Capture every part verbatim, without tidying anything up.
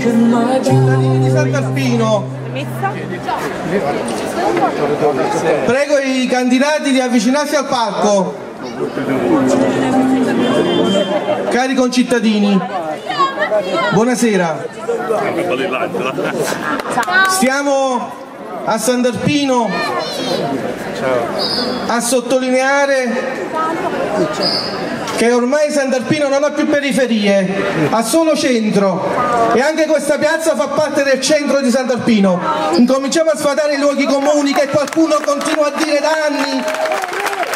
Cittadini di Sant'Alpino, prego i candidati di avvicinarsi al palco. Cari concittadini, buonasera. Stiamo a Sant'Alpino a sottolineare che ormai Sant'Alpino non ha più periferie, ha solo centro, e anche questa piazza fa parte del centro di Sant'Alpino. Incominciamo a sfatare i luoghi comuni che qualcuno continua a dire da anni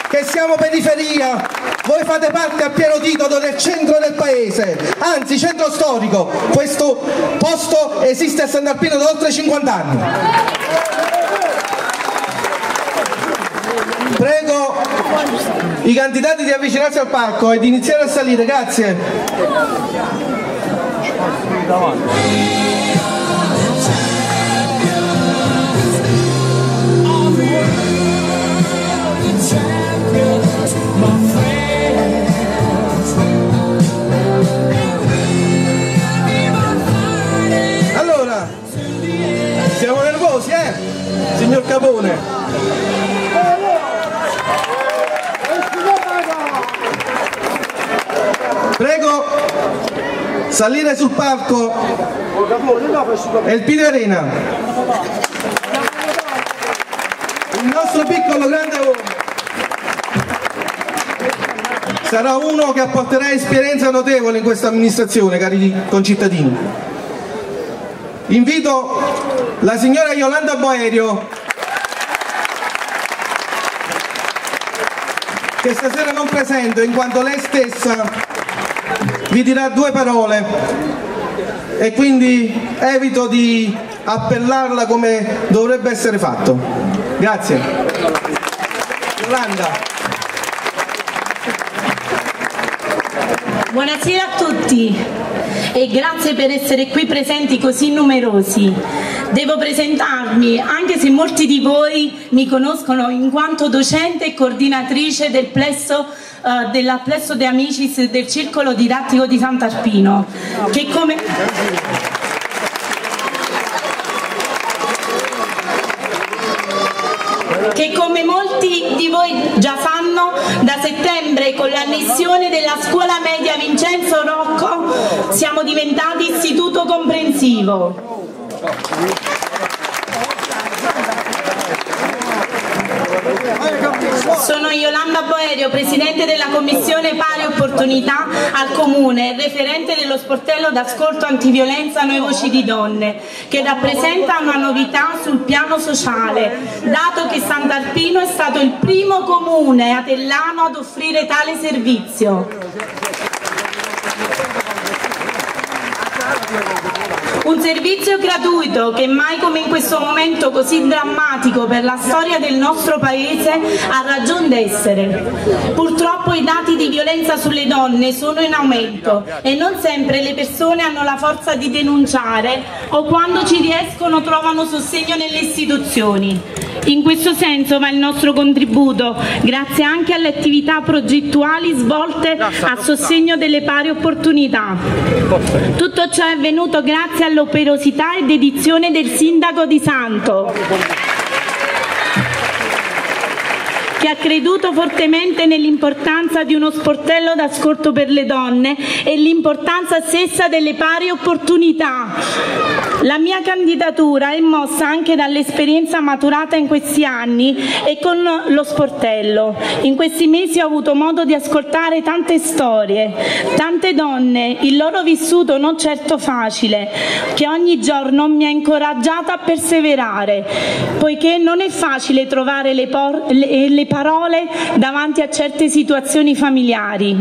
che siamo periferia. Voi fate parte a pieno titolo del centro del paese, anzi centro storico. Questo posto esiste a Sant'Alpino da oltre cinquanta anni. Prego i candidati di avvicinarsi al palco e di iniziare a salire, grazie. Allora, siamo nervosi, eh? Signor Capone. Prego, salire sul palco è il Pino Arena, il nostro piccolo grande uomo. Sarà uno che apporterà esperienza notevole in questa amministrazione, cari concittadini. Invito la signora Yolanda Boerio, che stasera non presento in quanto lei stessa vi dirà due parole e quindi evito di appellarla come dovrebbe essere fatto. Grazie. Yolanda. Buonasera a tutti e grazie per essere qui presenti così numerosi. Devo presentarmi, anche se molti di voi mi conoscono in quanto docente e coordinatrice del plesso uh, della Plesso de Amicis del Circolo Didattico di Sant'Alpino, che come... che come molti di voi già sanno, da settembre con l'annessione della scuola media Vincenzo Rocco siamo diventati istituto comprensivo. Sono Yolanda Boerio, presidente della commissione pari opportunità al comune, referente dello sportello d'ascolto antiviolenza Noi Voci di Donne, che rappresenta una novità sul piano sociale, dato che Sant'Alpino è stato il primo comune atellano ad offrire tale servizio. Un servizio gratuito che mai come in questo momento così drammatico per la storia del nostro paese ha ragion d'essere. Purtroppo i dati di violenza sulle donne sono in aumento e non sempre le persone hanno la forza di denunciare, o quando ci riescono trovano sostegno nelle istituzioni. In questo senso va il nostro contributo, grazie anche alle attività progettuali svolte a sostegno delle pari opportunità. Tutto ciò è avvenuto grazie all'operosità e dedizione del sindaco di Santo, che ha creduto fortemente nell'importanza di uno sportello d'ascolto per le donne e l'importanza stessa delle pari opportunità. La mia candidatura è mossa anche dall'esperienza maturata in questi anni e con lo sportello. In questi mesi ho avuto modo di ascoltare tante storie, tante donne, il loro vissuto non certo facile, che ogni giorno mi ha incoraggiata a perseverare, poiché non è facile trovare le, le, le parole davanti a certe situazioni familiari.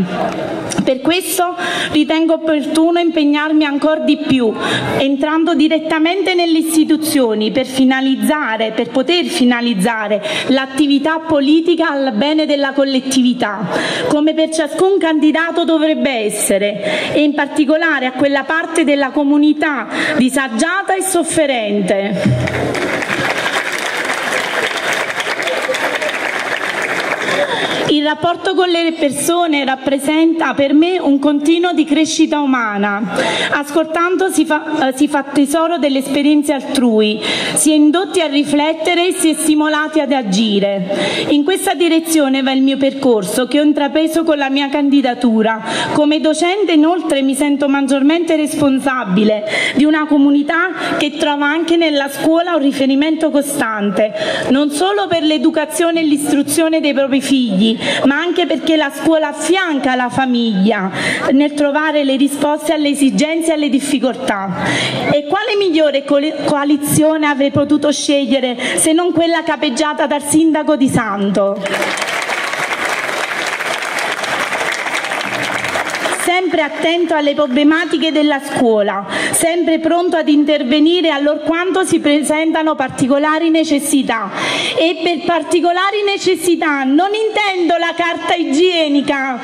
Per questo ritengo opportuno impegnarmi ancora di più, entrando direttamente nelle istituzioni per finalizzare, per poter finalizzare l'attività politica al bene della collettività, come per ciascun candidato dovrebbe essere, e in particolare a quella parte della comunità disagiata e sofferente. Il rapporto con le persone rappresenta per me un continuo di crescita umana. Ascoltando si fa, si fa tesoro delle esperienze altrui, si è indotti a riflettere e si è stimolati ad agire. In questa direzione va il mio percorso che ho intrapreso con la mia candidatura. Come docente inoltre mi sento maggiormente responsabile di una comunità che trova anche nella scuola un riferimento costante, non solo per l'educazione e l'istruzione dei propri figli, ma anche perché la scuola affianca la famiglia nel trovare le risposte alle esigenze e alle difficoltà. E quale migliore coalizione avrei potuto scegliere se non quella capeggiata dal sindaco di Santo? Sempre attento alle problematiche della scuola, sempre pronto ad intervenire allorquando si presentano particolari necessità. E per particolari necessità non intendo la carta igienica,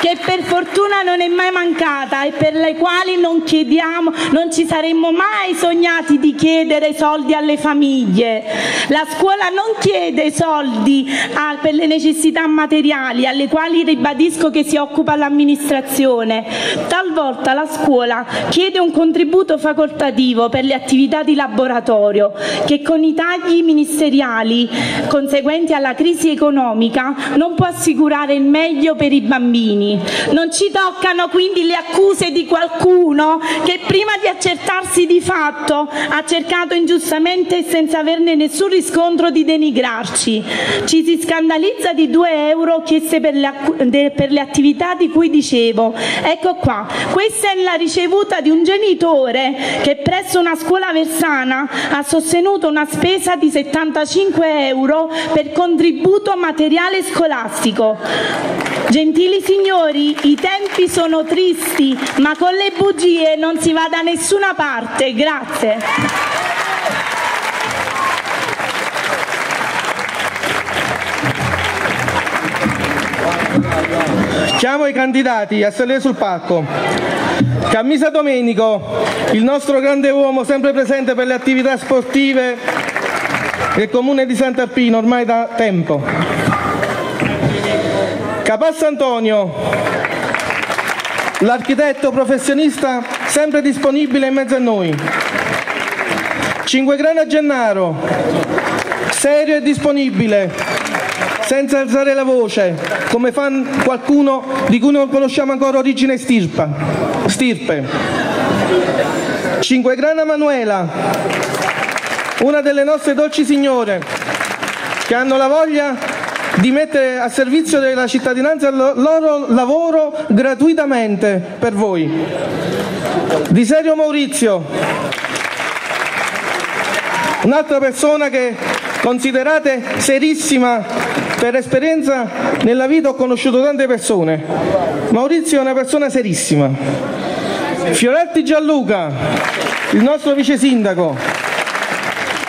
che per fortuna non è mai mancata e per le quali non chiediamo, non ci saremmo mai sognati di chiedere soldi alle famiglie. La scuola non chiede soldi a, per le necessità materiali, alle quali ribadisco che si occupa l'amministrazione. Talvolta la scuola chiede un contributo facoltativo per le attività di laboratorio, che con i tagli ministeriali conseguenti alla crisi economica non può assicurare il meglio per i bambini. Non ci toccano quindi le accuse di qualcuno che prima di accertarsi di fatto ha cercato ingiustamente e senza averne nessun riscontro di denigrarci. Ci si scandalizza di due euro chieste per le, de, per le attività di cui dicevo. Ecco qua, questa è la ricevuta di un genitore che presso una scuola versana ha sostenuto una spesa di settantacinque euro per contributo materiale scolastico. Gentili signori, i tempi sono tristi, ma con le bugie non si va da nessuna parte. Grazie. Chiamo i candidati a salire sul palco. Cammisa Domenico, il nostro grande uomo sempre presente per le attività sportive del comune di Sant'Arpino ormai da tempo. Capassa Antonio, l'architetto professionista sempre disponibile in mezzo a noi. Cinquegrana Gennaro, serio e disponibile, senza alzare la voce, come fa qualcuno di cui non conosciamo ancora origine e stirpe. Cinquegrana Manuela, una delle nostre dolci signore che hanno la voglia di mettere a servizio della cittadinanza il loro lavoro gratuitamente per voi. Di Serio Maurizio, un'altra persona che considerate serissima per esperienza nella vita, ho conosciuto tante persone. Maurizio è una persona serissima. Fioretti Gianluca, il nostro vice sindaco.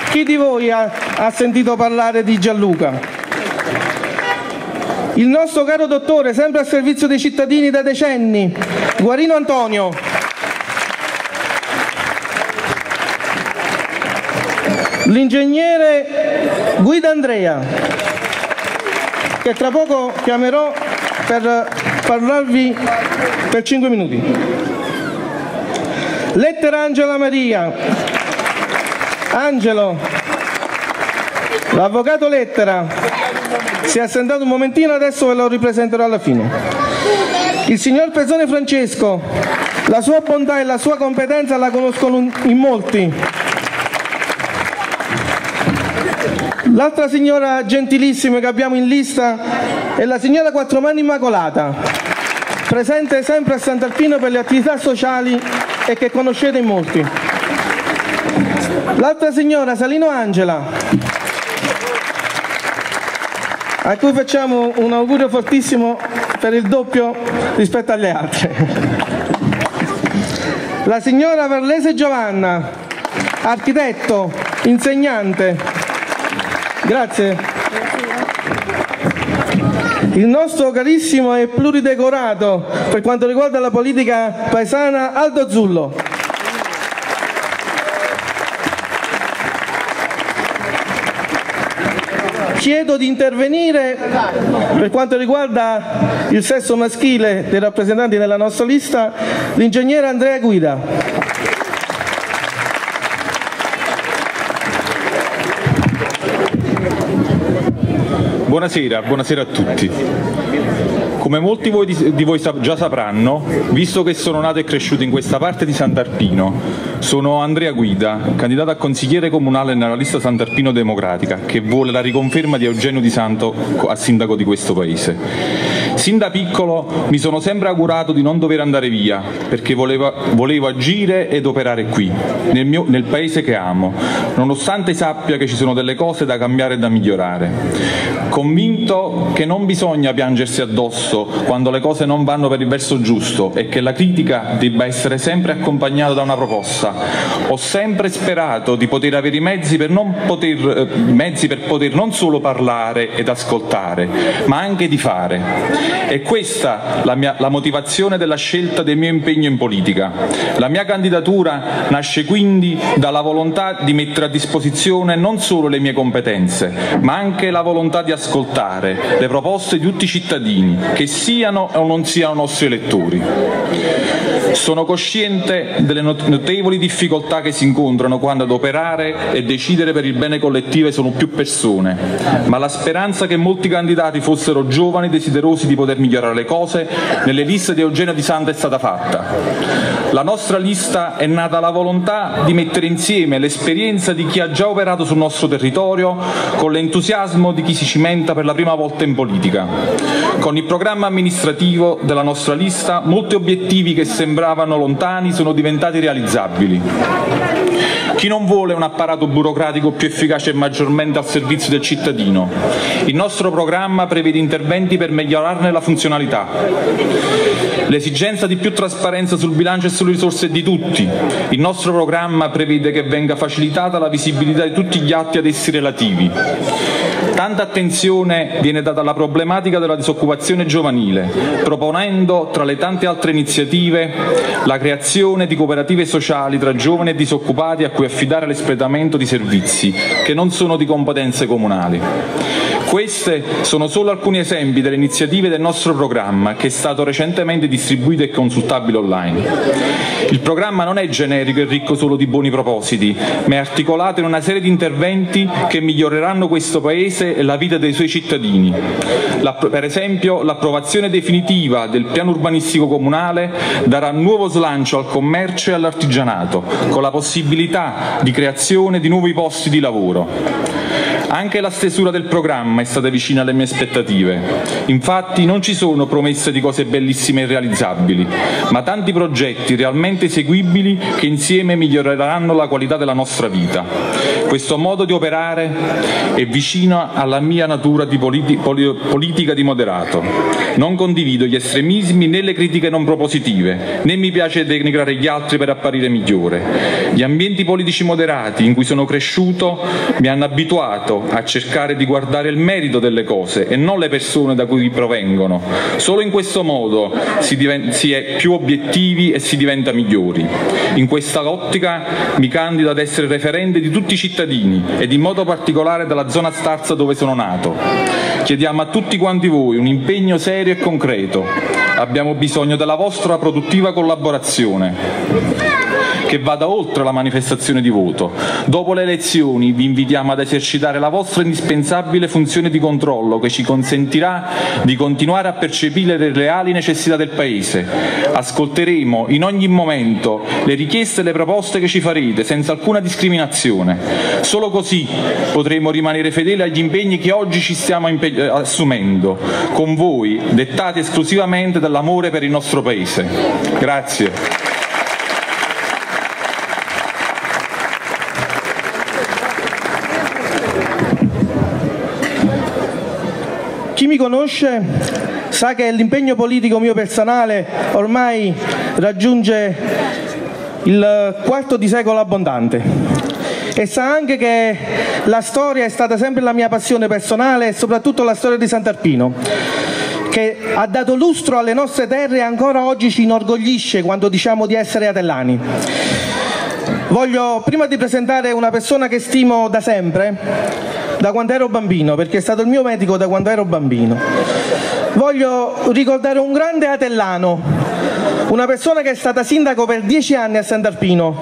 Chi di voi ha, ha sentito parlare di Gianluca? Il nostro caro dottore, sempre al servizio dei cittadini da decenni, Guarino Antonio. L'ingegnere Guido Andrea, che tra poco chiamerò per parlarvi per cinque minuti. Lettera Angela Maria. Angelo, l'avvocato Lettera, si è assentato un momentino, adesso ve lo ripresenterò alla fine. Il signor Pezzone Francesco, la sua bontà e la sua competenza la conoscono in molti. L'altra signora gentilissima che abbiamo in lista è la signora Quattromani Immacolata, presente sempre a Sant'Arpino per le attività sociali e che conoscete in molti. L'altra signora Salino Angela, a cui facciamo un augurio fortissimo per il doppio rispetto alle altre. La signora Verlese Giovanna, architetto, insegnante. Grazie. Il nostro carissimo e pluridecorato per quanto riguarda la politica paesana, Aldo Zullo. Chiedo di intervenire per quanto riguarda il sesso maschile dei rappresentanti della nostra lista, l'ingegnere Andrea Guida. Buonasera, buonasera a tutti. Come molti voi di, di voi sa, già sapranno, visto che sono nato e cresciuto in questa parte di Sant'Arpino, sono Andrea Guida, candidato a consigliere comunale nella lista Sant'Arpino Democratica, che vuole la riconferma di Eugenio Di Santo a sindaco di questo paese. Sin da piccolo mi sono sempre augurato di non dover andare via, perché volevo, volevo agire ed operare qui, nel, mio, nel paese che amo, nonostante sappia che ci sono delle cose da cambiare e da migliorare. Convinto che non bisogna piangersi addosso quando le cose non vanno per il verso giusto e che la critica debba essere sempre accompagnata da una proposta, ho sempre sperato di poter avere i mezzi per, non poter, eh, mezzi per poter non solo parlare ed ascoltare, ma anche di fare. È questa la, mia, la motivazione della scelta del mio impegno in politica. La mia candidatura nasce quindi dalla volontà di mettere a disposizione non solo le mie competenze, ma anche la volontà di ascoltare le proposte di tutti i cittadini, che siano o non siano nostri elettori. Sono cosciente delle notevoli difficoltà che si incontrano quando ad operare e decidere per il bene collettivo sono più persone, ma la speranza che molti candidati fossero giovani desiderosi di poter migliorare le cose nelle liste di Eugenio Di Santo è stata fatta. La nostra lista è nata dalla volontà di mettere insieme l'esperienza di chi ha già operato sul nostro territorio con l'entusiasmo di chi si cimenta per la prima volta in politica. Con il programma amministrativo della nostra lista, molti obiettivi che sembravano lontani sono diventati realizzabili. Chi non vuole un apparato burocratico più efficace e maggiormente al servizio del cittadino? Il nostro programma prevede interventi per migliorarne la funzionalità. L'esigenza di più trasparenza sul bilancio e sulle risorse di tutti. Il nostro programma prevede che venga facilitata la visibilità di tutti gli atti ad essi relativi. Tanta attenzione viene data alla problematica della disoccupazione giovanile, proponendo tra le tante altre iniziative la creazione di cooperative sociali tra giovani e disoccupati a cui affidare l'espletamento di servizi che non sono di competenze comunali. Questi sono solo alcuni esempi delle iniziative del nostro programma, che è stato recentemente distribuito e consultabile online. Il programma non è generico e ricco solo di buoni propositi, ma è articolato in una serie di interventi che miglioreranno questo Paese e la vita dei suoi cittadini. La, per esempio, l'approvazione definitiva del piano urbanistico comunale darà nuovo slancio al commercio e all'artigianato, con la possibilità di creazione di nuovi posti di lavoro. Anche la stesura del programma è stata vicina alle mie aspettative. Infatti non ci sono promesse di cose bellissime e irrealizzabili, ma tanti progetti realmente eseguibili che insieme miglioreranno la qualità della nostra vita. Questo modo di operare è vicino alla mia natura di politi- poli- politica di moderato. Non condivido gli estremismi né le critiche non propositive, né mi piace denigrare gli altri per apparire migliore. Gli ambienti politici moderati in cui sono cresciuto mi hanno abituato a cercare di guardare il merito delle cose e non le persone da cui provengono. Solo in questo modo si, diven- si è più obiettivi e si diventa migliori. In questa ottica mi candido ad essere referente di tutti i cittadini ed in modo particolare della zona Starza dove sono nato. Chiediamo a tutti quanti voi un impegno serio e concreto. Abbiamo bisogno della vostra produttiva collaborazione, che vada oltre la manifestazione di voto. Dopo le elezioni vi invitiamo ad esercitare la vostra indispensabile funzione di controllo, che ci consentirà di continuare a percepire le reali necessità del Paese. Ascolteremo in ogni momento le richieste e le proposte che ci farete, senza alcuna discriminazione. Solo così potremo rimanere fedeli agli impegni che oggi ci stiamo impe- assumendo, con voi, dettati esclusivamente dall'amore per il nostro Paese. Grazie. Chi mi conosce sa che l'impegno politico mio personale ormai raggiunge il quarto di secolo abbondante e sa anche che la storia è stata sempre la mia passione personale e soprattutto la storia di Sant'Arpino, che ha dato lustro alle nostre terre e ancora oggi ci inorgoglisce quando diciamo di essere atellani. Voglio prima di presentare una persona che stimo da sempre da quando ero bambino, perché è stato il mio medico da quando ero bambino. Voglio ricordare un grande atellano, una persona che è stata sindaco per dieci anni a Sant'Arpino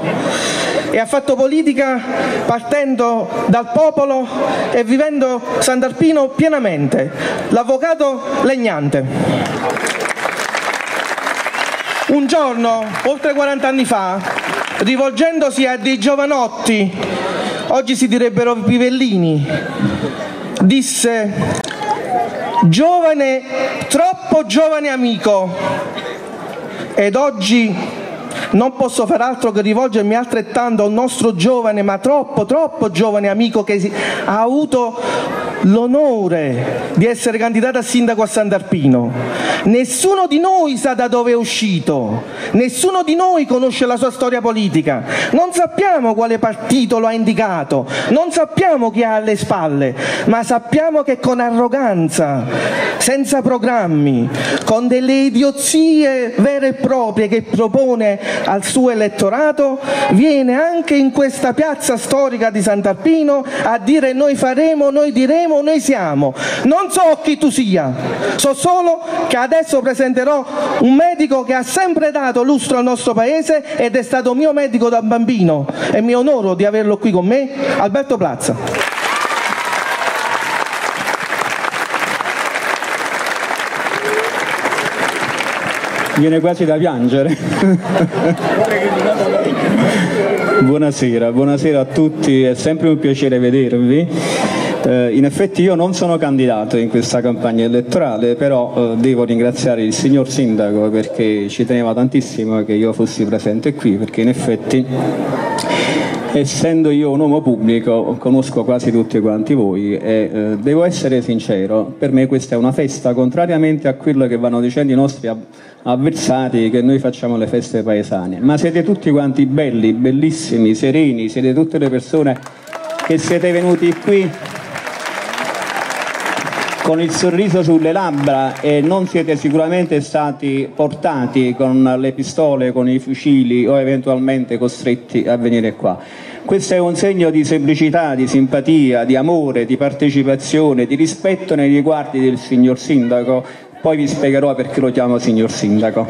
e ha fatto politica partendo dal popolo e vivendo Sant'Arpino pienamente, l'avvocato Legnante. Un giorno, oltre quaranta anni fa, rivolgendosi a dei giovanotti, oggi si direbbero pivellini, disse: giovane, troppo giovane amico, ed oggi non posso far altro che rivolgermi altrettanto al nostro giovane, ma troppo, troppo giovane amico che ha avuto l'onore di essere candidato a sindaco a Sant'Arpino. Nessuno di noi sa da dove è uscito, nessuno di noi conosce la sua storia politica, non sappiamo quale partito lo ha indicato, non sappiamo chi ha alle spalle, ma sappiamo che con arroganza, senza programmi, con delle idiozie vere e proprie che propone al suo elettorato, viene anche in questa piazza storica di Sant'Arpino a dire: noi faremo, noi diremo, noi siamo. Non so chi tu sia, so solo che adesso presenterò un medico che ha sempre dato lustro al nostro paese ed è stato mio medico da bambino, e mi onoro di averlo qui con me, Alberto Plazza. Viene quasi da piangere. Buonasera, buonasera a tutti, è sempre un piacere vedervi. Eh, in effetti io non sono candidato in questa campagna elettorale, però eh, devo ringraziare il signor Sindaco perché ci teneva tantissimo che io fossi presente qui, perché in effetti, essendo io un uomo pubblico, conosco quasi tutti quanti voi e eh, devo essere sincero, per me questa è una festa, contrariamente a quello che vanno dicendo i nostri ab- avversari, che noi facciamo le feste paesane, ma siete tutti quanti belli, bellissimi, sereni, siete tutte le persone che siete venuti qui con il sorriso sulle labbra e non siete sicuramente stati portati con le pistole, con i fucili o eventualmente costretti a venire qua. Questo è un segno di semplicità, di simpatia, di amore, di partecipazione, di rispetto nei riguardi del signor Sindaco. Poi vi spiegherò perché lo chiamo signor Sindaco.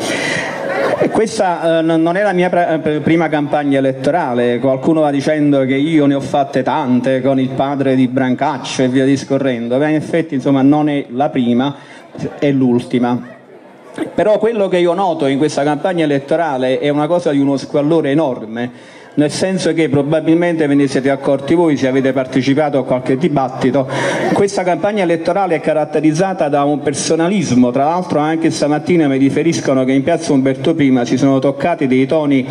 Questa eh, non è la mia pr- prima campagna elettorale, qualcuno va dicendo che io ne ho fatte tante con il padre di Brancaccio e via discorrendo, ma in effetti insomma non è la prima, è l'ultima. Però quello che io noto in questa campagna elettorale è una cosa di uno squallore enorme, nel senso che probabilmente ve ne siete accorti voi se avete partecipato a qualche dibattito. Questa campagna elettorale è caratterizzata da un personalismo, tra l'altro anche stamattina mi riferiscono che in piazza Umberto I si sono toccati dei toni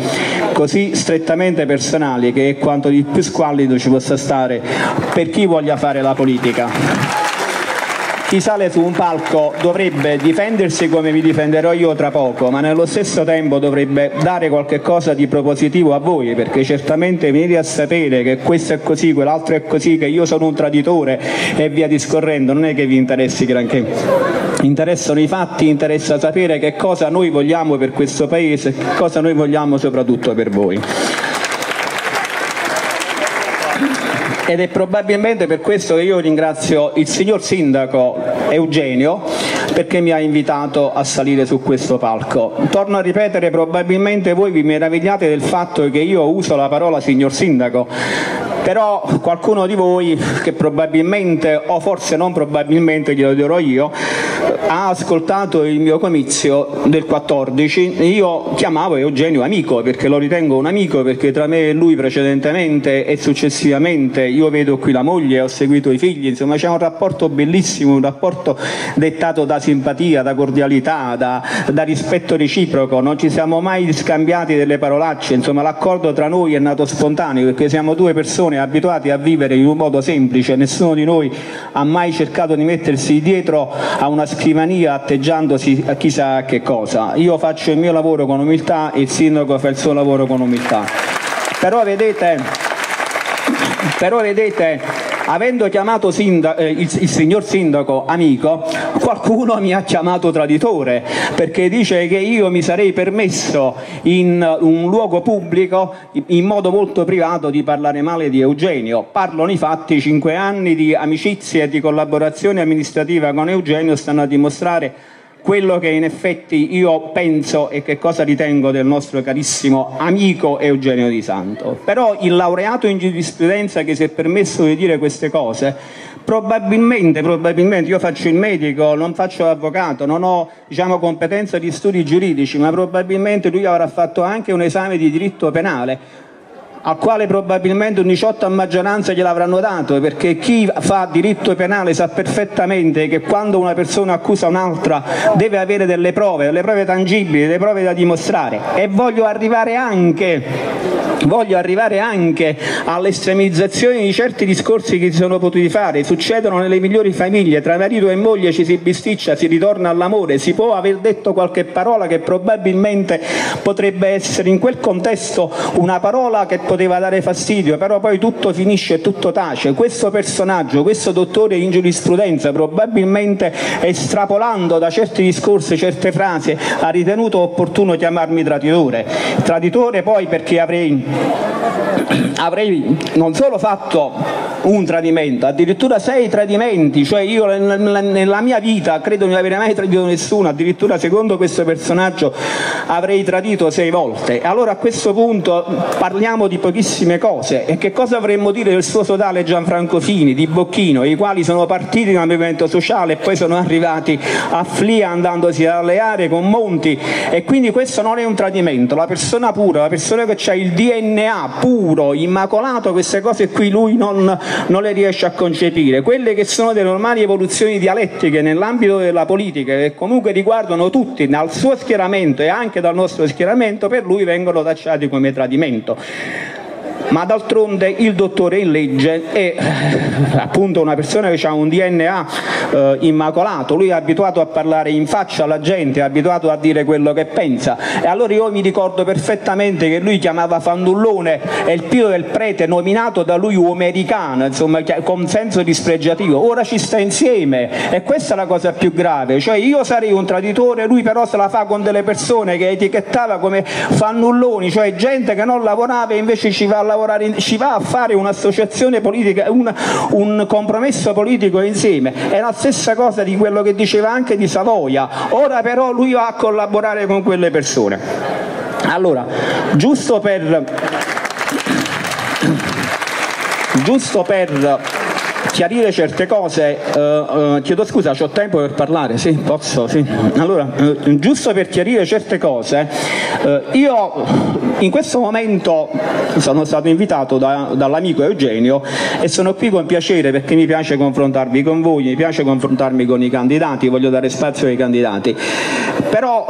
così strettamente personali che quanto di più squallido ci possa stare per chi voglia fare la politica. Chi sale su un palco dovrebbe difendersi come vi difenderò io tra poco, ma nello stesso tempo dovrebbe dare qualche cosa di propositivo a voi, perché certamente venire a sapere che questo è così, quell'altro è così, che io sono un traditore e via discorrendo, non è che vi interessi granché. Interessano i fatti, interessa sapere che cosa noi vogliamo per questo paese, che cosa noi vogliamo soprattutto per voi. Ed è probabilmente per questo che io ringrazio il signor Sindaco Eugenio, perché mi ha invitato a salire su questo palco. Torno a ripetere, probabilmente voi vi meravigliate del fatto che io uso la parola signor Sindaco, però qualcuno di voi, che probabilmente, o forse non probabilmente glielo dirò io, ha ascoltato il mio comizio del quattordici, io chiamavo Eugenio amico, perché lo ritengo un amico, perché tra me e lui precedentemente e successivamente io vedo qui la moglie, ho seguito i figli, insomma c'è un rapporto bellissimo, un rapporto dettato da simpatia, da cordialità, da, da rispetto reciproco, non ci siamo mai scambiati delle parolacce, insomma l'accordo tra noi è nato spontaneo, perché siamo due persone abituate a vivere in un modo semplice, nessuno di noi ha mai cercato di mettersi dietro a una scrivania atteggiandosi a chissà che cosa. Io faccio il mio lavoro con umiltà, il sindaco fa il suo lavoro con umiltà. Però vedete, però vedete Avendo chiamato sindaco, eh, il, il signor sindaco amico, qualcuno mi ha chiamato traditore, perché dice che io mi sarei permesso in un luogo pubblico, in modo molto privato, di parlare male di Eugenio. Parlano i fatti: cinque anni di amicizia e di collaborazione amministrativa con Eugenio stanno a dimostrare quello che in effetti io penso e che cosa ritengo del nostro carissimo amico Eugenio Di Santo. Però il laureato in giurisprudenza che si è permesso di dire queste cose, probabilmente, probabilmente io faccio il medico, non faccio l'avvocato, non ho, diciamo, competenza di studi giuridici, ma probabilmente lui avrà fatto anche un esame di diritto penale, al quale probabilmente un diciotto a maggioranza gliel'avranno dato, perché chi fa diritto penale sa perfettamente che quando una persona accusa un'altra deve avere delle prove, delle prove tangibili, delle prove da dimostrare. E voglio arrivare anche, voglio arrivare anche all'estremizzazione di certi discorsi che si sono potuti fare. Succedono nelle migliori famiglie, tra marito e moglie ci si bisticcia, si ritorna all'amore, si può aver detto qualche parola che probabilmente potrebbe essere in quel contesto una parola che poteva dare fastidio, però poi tutto finisce e tutto tace. Questo personaggio, questo dottore in giurisprudenza, probabilmente estrapolando da certi discorsi, certe frasi, ha ritenuto opportuno chiamarmi traditore. Traditore poi perché avrei, avrei non solo fatto un tradimento, addirittura sei tradimenti, cioè io nella mia vita credo di non aver mai tradito nessuno, addirittura secondo questo personaggio avrei tradito sei volte. Allora a questo punto parliamo di pochissime cose. E che cosa avremmo dire del suo sodale Gianfranco Fini, di Bocchino, i quali sono partiti da un movimento sociale e poi sono arrivati a F L I A andandosi ad alleare con Monti, e quindi questo non è un tradimento. La persona pura, la persona che ha il D N A puro, immacolato, queste cose qui lui non, non le riesce a concepire. Quelle che sono delle normali evoluzioni dialettiche nell'ambito della politica, che comunque riguardano tutti dal suo schieramento e anche dal nostro schieramento, per lui vengono tacciati come tradimento. Ma d'altronde il dottore in legge è appunto una persona che ha un D N A eh, immacolato, lui è abituato a parlare in faccia alla gente, è abituato a dire quello che pensa. E allora io mi ricordo perfettamente che lui chiamava fandullone e il Pio del Prete, nominato da lui uomericano, insomma con senso dispregiativo. Ora ci sta insieme, e questa è la cosa più grave, cioè io sarei un traditore, lui però se la fa con delle persone che etichettava come fannulloni, cioè gente che non lavorava e invece ci va a lavorare. In, ci va a fare un'associazione politica, un, un compromesso politico insieme. È la stessa cosa di quello che diceva anche di Savoia. Ora però lui va a collaborare con quelle persone. Allora, giusto per giusto per chiarire certe cose, eh, eh, chiedo scusa, c'ho tempo per parlare? Sì, posso? Sì. Allora, eh, giusto per chiarire certe cose, eh, io in questo momento sono stato invitato da, dall'amico Eugenio e sono qui con piacere, perché mi piace confrontarmi con voi, mi piace confrontarmi con i candidati, voglio dare spazio ai candidati. Però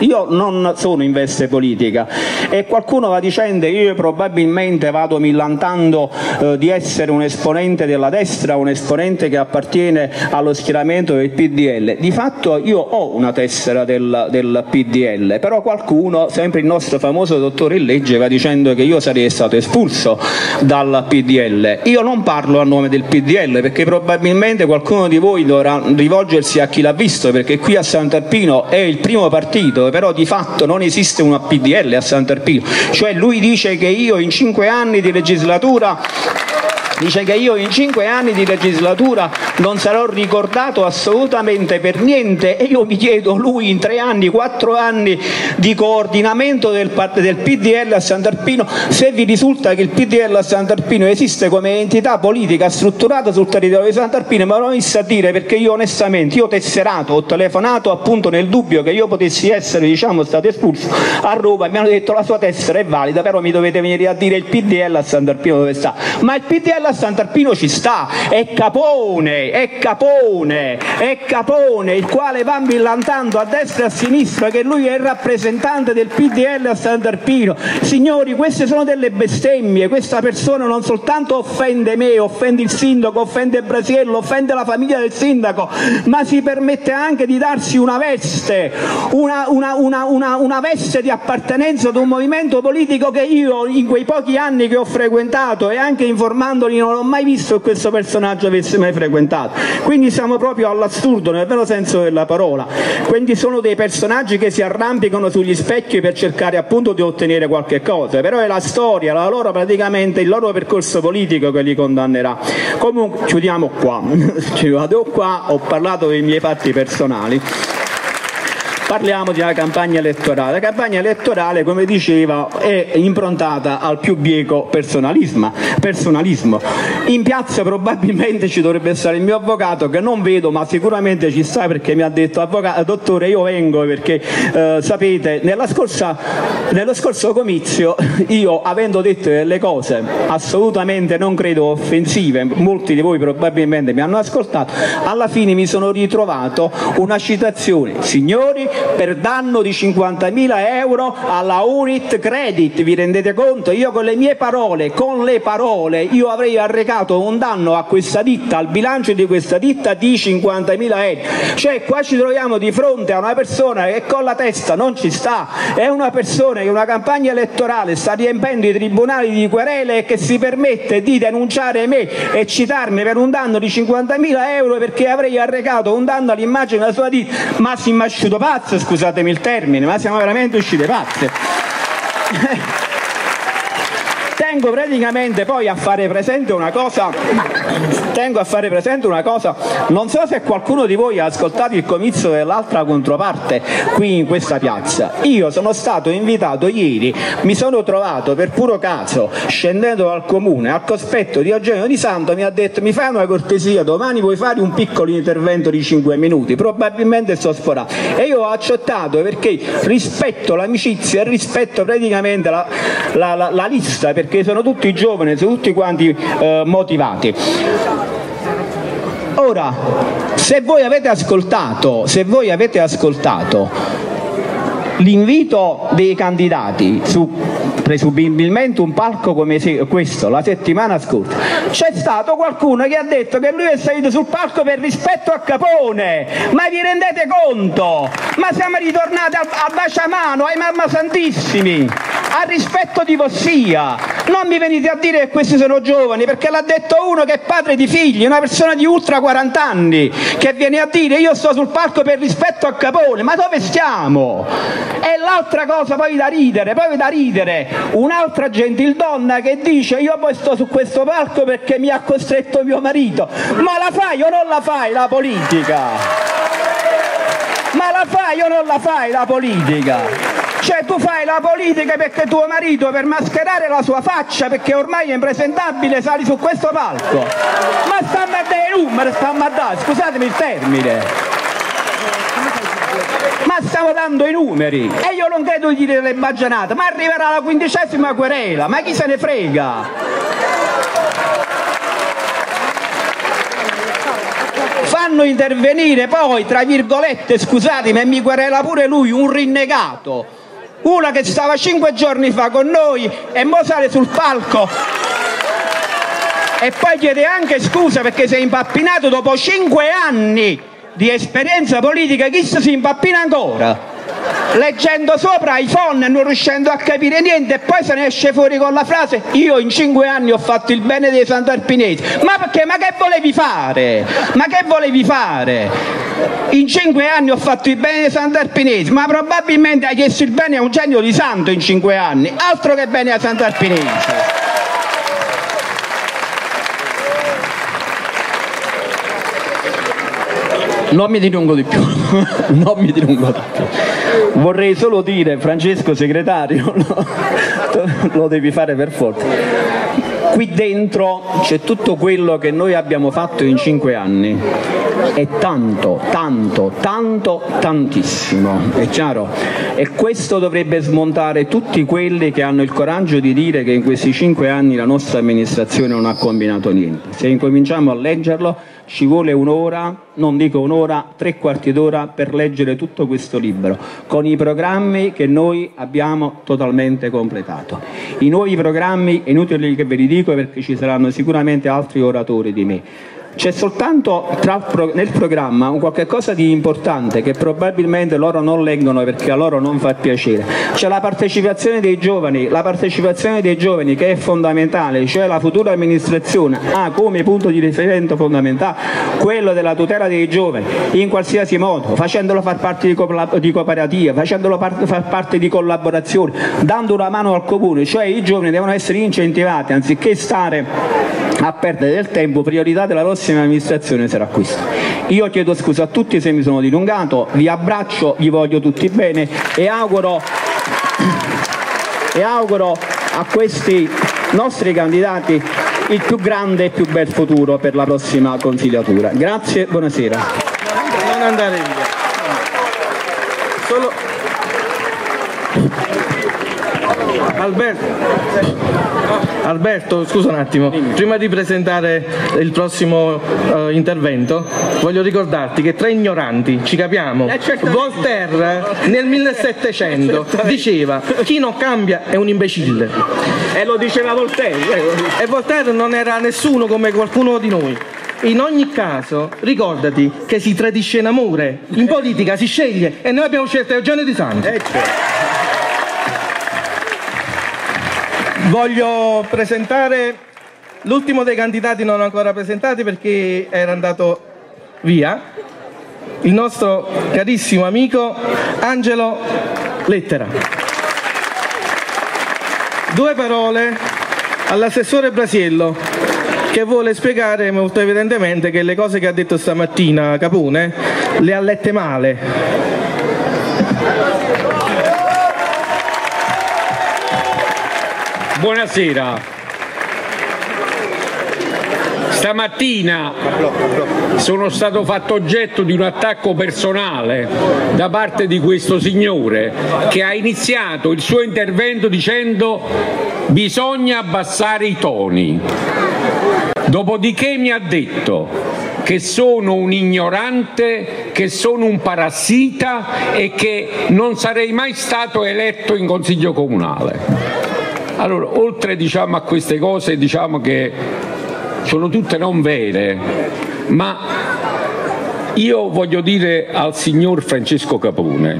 io non sono in veste politica, e qualcuno va dicendo io probabilmente vado millantando eh, di essere un esponente della destra, un esponente che appartiene allo schieramento del P D L. Di fatto io ho una tessera del, del P D L, però qualcuno, sempre il nostro famoso dottore in legge, va dicendo che io sarei stato espulso dal P D L. Io non parlo a nome del P D L, perché probabilmente qualcuno di voi dovrà rivolgersi a chi l'ha visto, perché qui a Sant'Arpino è il primo partito, però di fatto non esiste una P D L a Sant'Arpino. Cioè lui dice che io in cinque anni di legislatura dice che io in cinque anni di legislatura non sarò ricordato assolutamente per niente, e io mi chiedo, lui in tre anni, quattro anni di coordinamento del, del P D L a Sant'Arpino, se vi risulta che il P D L a Sant'Arpino esiste come entità politica strutturata sul territorio di Sant'Arpino, ma non mi sa dire, perché io onestamente, io tesserato, ho telefonato appunto nel dubbio che io potessi essere, diciamo, stato espulso a Roma, e mi hanno detto la sua tessera è valida, però mi dovete venire a dire il P D L a Sant'Arpino dove sta. Ma il P D L a Sant'Arpino ci sta, è Capone, è Capone, è Capone, il quale va millantando a destra e a sinistra che lui è il rappresentante del P D L a Sant'Arpino. Signori, queste sono delle bestemmie. Questa persona non soltanto offende me, offende il sindaco, offende Brasiello, offende la famiglia del sindaco, ma si permette anche di darsi una veste, una, una, una, una, una veste di appartenenza ad un movimento politico che io in quei pochi anni che ho frequentato, e anche informandoli Io non l'ho mai visto che questo personaggio avesse mai frequentato, quindi siamo proprio all'assurdo nel vero senso della parola, quindi sono dei personaggi che si arrampicano sugli specchi per cercare appunto di ottenere qualche cosa, però è la storia, la loro, praticamente il loro percorso politico che li condannerà. Comunque chiudiamo qua, ci vado qua, ho parlato dei miei fatti personali. Parliamo della campagna elettorale. La campagna elettorale, come diceva, è improntata al più bieco personalismo. personalismo. In piazza probabilmente ci dovrebbe stare il mio avvocato, che non vedo, ma sicuramente ci sta, perché mi ha detto: avvocato, dottore, io vengo perché eh, sapete, nella scorsa, nello scorso comizio io, avendo detto delle cose assolutamente non credo offensive, molti di voi probabilmente mi hanno ascoltato, alla fine mi sono ritrovato una citazione, signori, per danno di cinquantamila euro alla Unit Credit. Vi rendete conto? Io con le mie parole, con le parole, io avrei arrecato un danno a questa ditta, al bilancio di questa ditta, di cinquantamila euro. Cioè qua ci troviamo di fronte a una persona che con la testa non ci sta, è una persona che una campagna elettorale sta riempendo i tribunali di querele e che si permette di denunciare me e citarmi per un danno di cinquantamila euro perché avrei arrecato un danno all'immagine della sua ditta. Ma si masciuto pazzo, scusatemi il termine, ma siamo veramente uscite pazze. Tengo praticamente poi a fare presente una cosa, tengo a fare presente una cosa, non so se qualcuno di voi ha ascoltato il comizio dell'altra controparte qui in questa piazza. Io sono stato invitato ieri, mi sono trovato per puro caso, scendendo dal comune, al cospetto di Eugenio Di Santo, mi ha detto: mi fai una cortesia, domani vuoi fare un piccolo intervento di cinque minuti, probabilmente sto sforato. E io ho accettato perché rispetto l'amicizia e rispetto praticamente la, la, la, la lista, perché sono tutti giovani, sono tutti quanti eh, motivati. Ora, se voi avete ascoltato, se voi avete ascoltato l'invito dei candidati su presumibilmente un palco come questo la settimana scorsa, c'è stato qualcuno che ha detto che lui è salito sul palco per rispetto a Capone. Ma vi rendete conto? Ma siamo ritornati a, a baciamano, ai mammasantissimi, al rispetto di Possia. Non mi venite a dire che questi sono giovani, perché l'ha detto uno che è padre di figli, una persona di ultra quaranta anni, che viene a dire io sto sul palco per rispetto a Capone. Ma dove stiamo? E l'altra cosa poi da ridere, poi da ridere, un'altra gentildonna che dice io poi sto su questo palco perché mi ha costretto mio marito. Ma la fai o non la fai la politica? Ma la fai o non la fai la politica? Cioè tu fai la politica perché tuo marito, per mascherare la sua faccia perché ormai è impresentabile, sali su questo palco. Ma stanno a dare i numeri, stanno a dare, scusatemi il termine, ma stavo dando i numeri, e io non credo di dire le baggianate, ma arriverà la quindicesima querela, ma chi se ne frega? Fanno intervenire poi, tra virgolette, scusatemi, e mi querela pure lui, un rinnegato, uno che stava cinque giorni fa con noi e mo sale sul palco e poi chiede anche scusa perché si è impappinato dopo cinque anni di esperienza politica. Chi si impappina ancora? Leggendo sopra iPhone e non riuscendo a capire niente, e poi se ne esce fuori con la frase io in cinque anni ho fatto il bene dei Santarpinesi. Ma perché? Ma che volevi fare? Ma che volevi fare? In cinque anni ho fatto il bene dei Santarpinesi, ma probabilmente hai chiesto il bene a un genio di santo in cinque anni, altro che bene a Santarpinesi. Non mi dilungo di più, non mi dilungo di più. Vorrei solo dire, Francesco segretario, no, lo devi fare per forza. Qui dentro c'è tutto quello che noi abbiamo fatto in cinque anni. È tanto, tanto, tanto, tantissimo, è chiaro? E questo dovrebbe smontare tutti quelli che hanno il coraggio di dire che in questi cinque anni la nostra amministrazione non ha combinato niente. Se incominciamo a leggerlo, ci vuole un'ora, non dico un'ora, tre quarti d'ora per leggere tutto questo libro, con i programmi che noi abbiamo totalmente completato. I nuovi programmi, inutili che ve li dico perché ci saranno sicuramente altri oratori di me. C'è soltanto tra, pro, nel programma un qualche cosa di importante che probabilmente loro non leggono perché a loro non fa piacere. C'è la partecipazione dei giovani, la partecipazione dei giovani che è fondamentale, cioè la futura amministrazione ha come punto di riferimento fondamentale quello della tutela dei giovani in qualsiasi modo, facendolo far parte di cooperative, facendolo par, far parte di collaborazioni, dando una mano al comune, cioè i giovani devono essere incentivati anziché stare a perdere del tempo. Priorità della prossima amministrazione sarà questa. Io chiedo scusa a tutti se mi sono dilungato, vi abbraccio, vi voglio tutti bene e auguro, e auguro a questi nostri candidati il più grande e più bel futuro per la prossima consigliatura. Grazie, buonasera. Non andare via. Solo... Alberto, Alberto, scusa un attimo, prima di presentare il prossimo eh, intervento voglio ricordarti che tra ignoranti ci capiamo. Voltaire nel millesettecento diceva: chi non cambia è un imbecille. E lo diceva Voltaire. E Voltaire non era nessuno come qualcuno di noi. In ogni caso ricordati che si tradisce in amore, in politica si sceglie e noi abbiamo scelto Eugenio Di Santo. Voglio presentare l'ultimo dei candidati non ancora presentati perché era andato via, il nostro carissimo amico Angelo Lettera. Due parole all'assessore Brasiello che vuole spiegare molto evidentemente che le cose che ha detto stamattina Capone le ha lette male. Buonasera. Stamattina sono stato fatto oggetto di un attacco personale da parte di questo signore che ha iniziato il suo intervento dicendo: bisogna abbassare i toni. Dopodiché mi ha detto che sono un ignorante, che sono un parassita e che non sarei mai stato eletto in consiglio comunale. Allora, oltre diciamo, a queste cose, diciamo che sono tutte non vere, ma io voglio dire al signor Francesco Capone,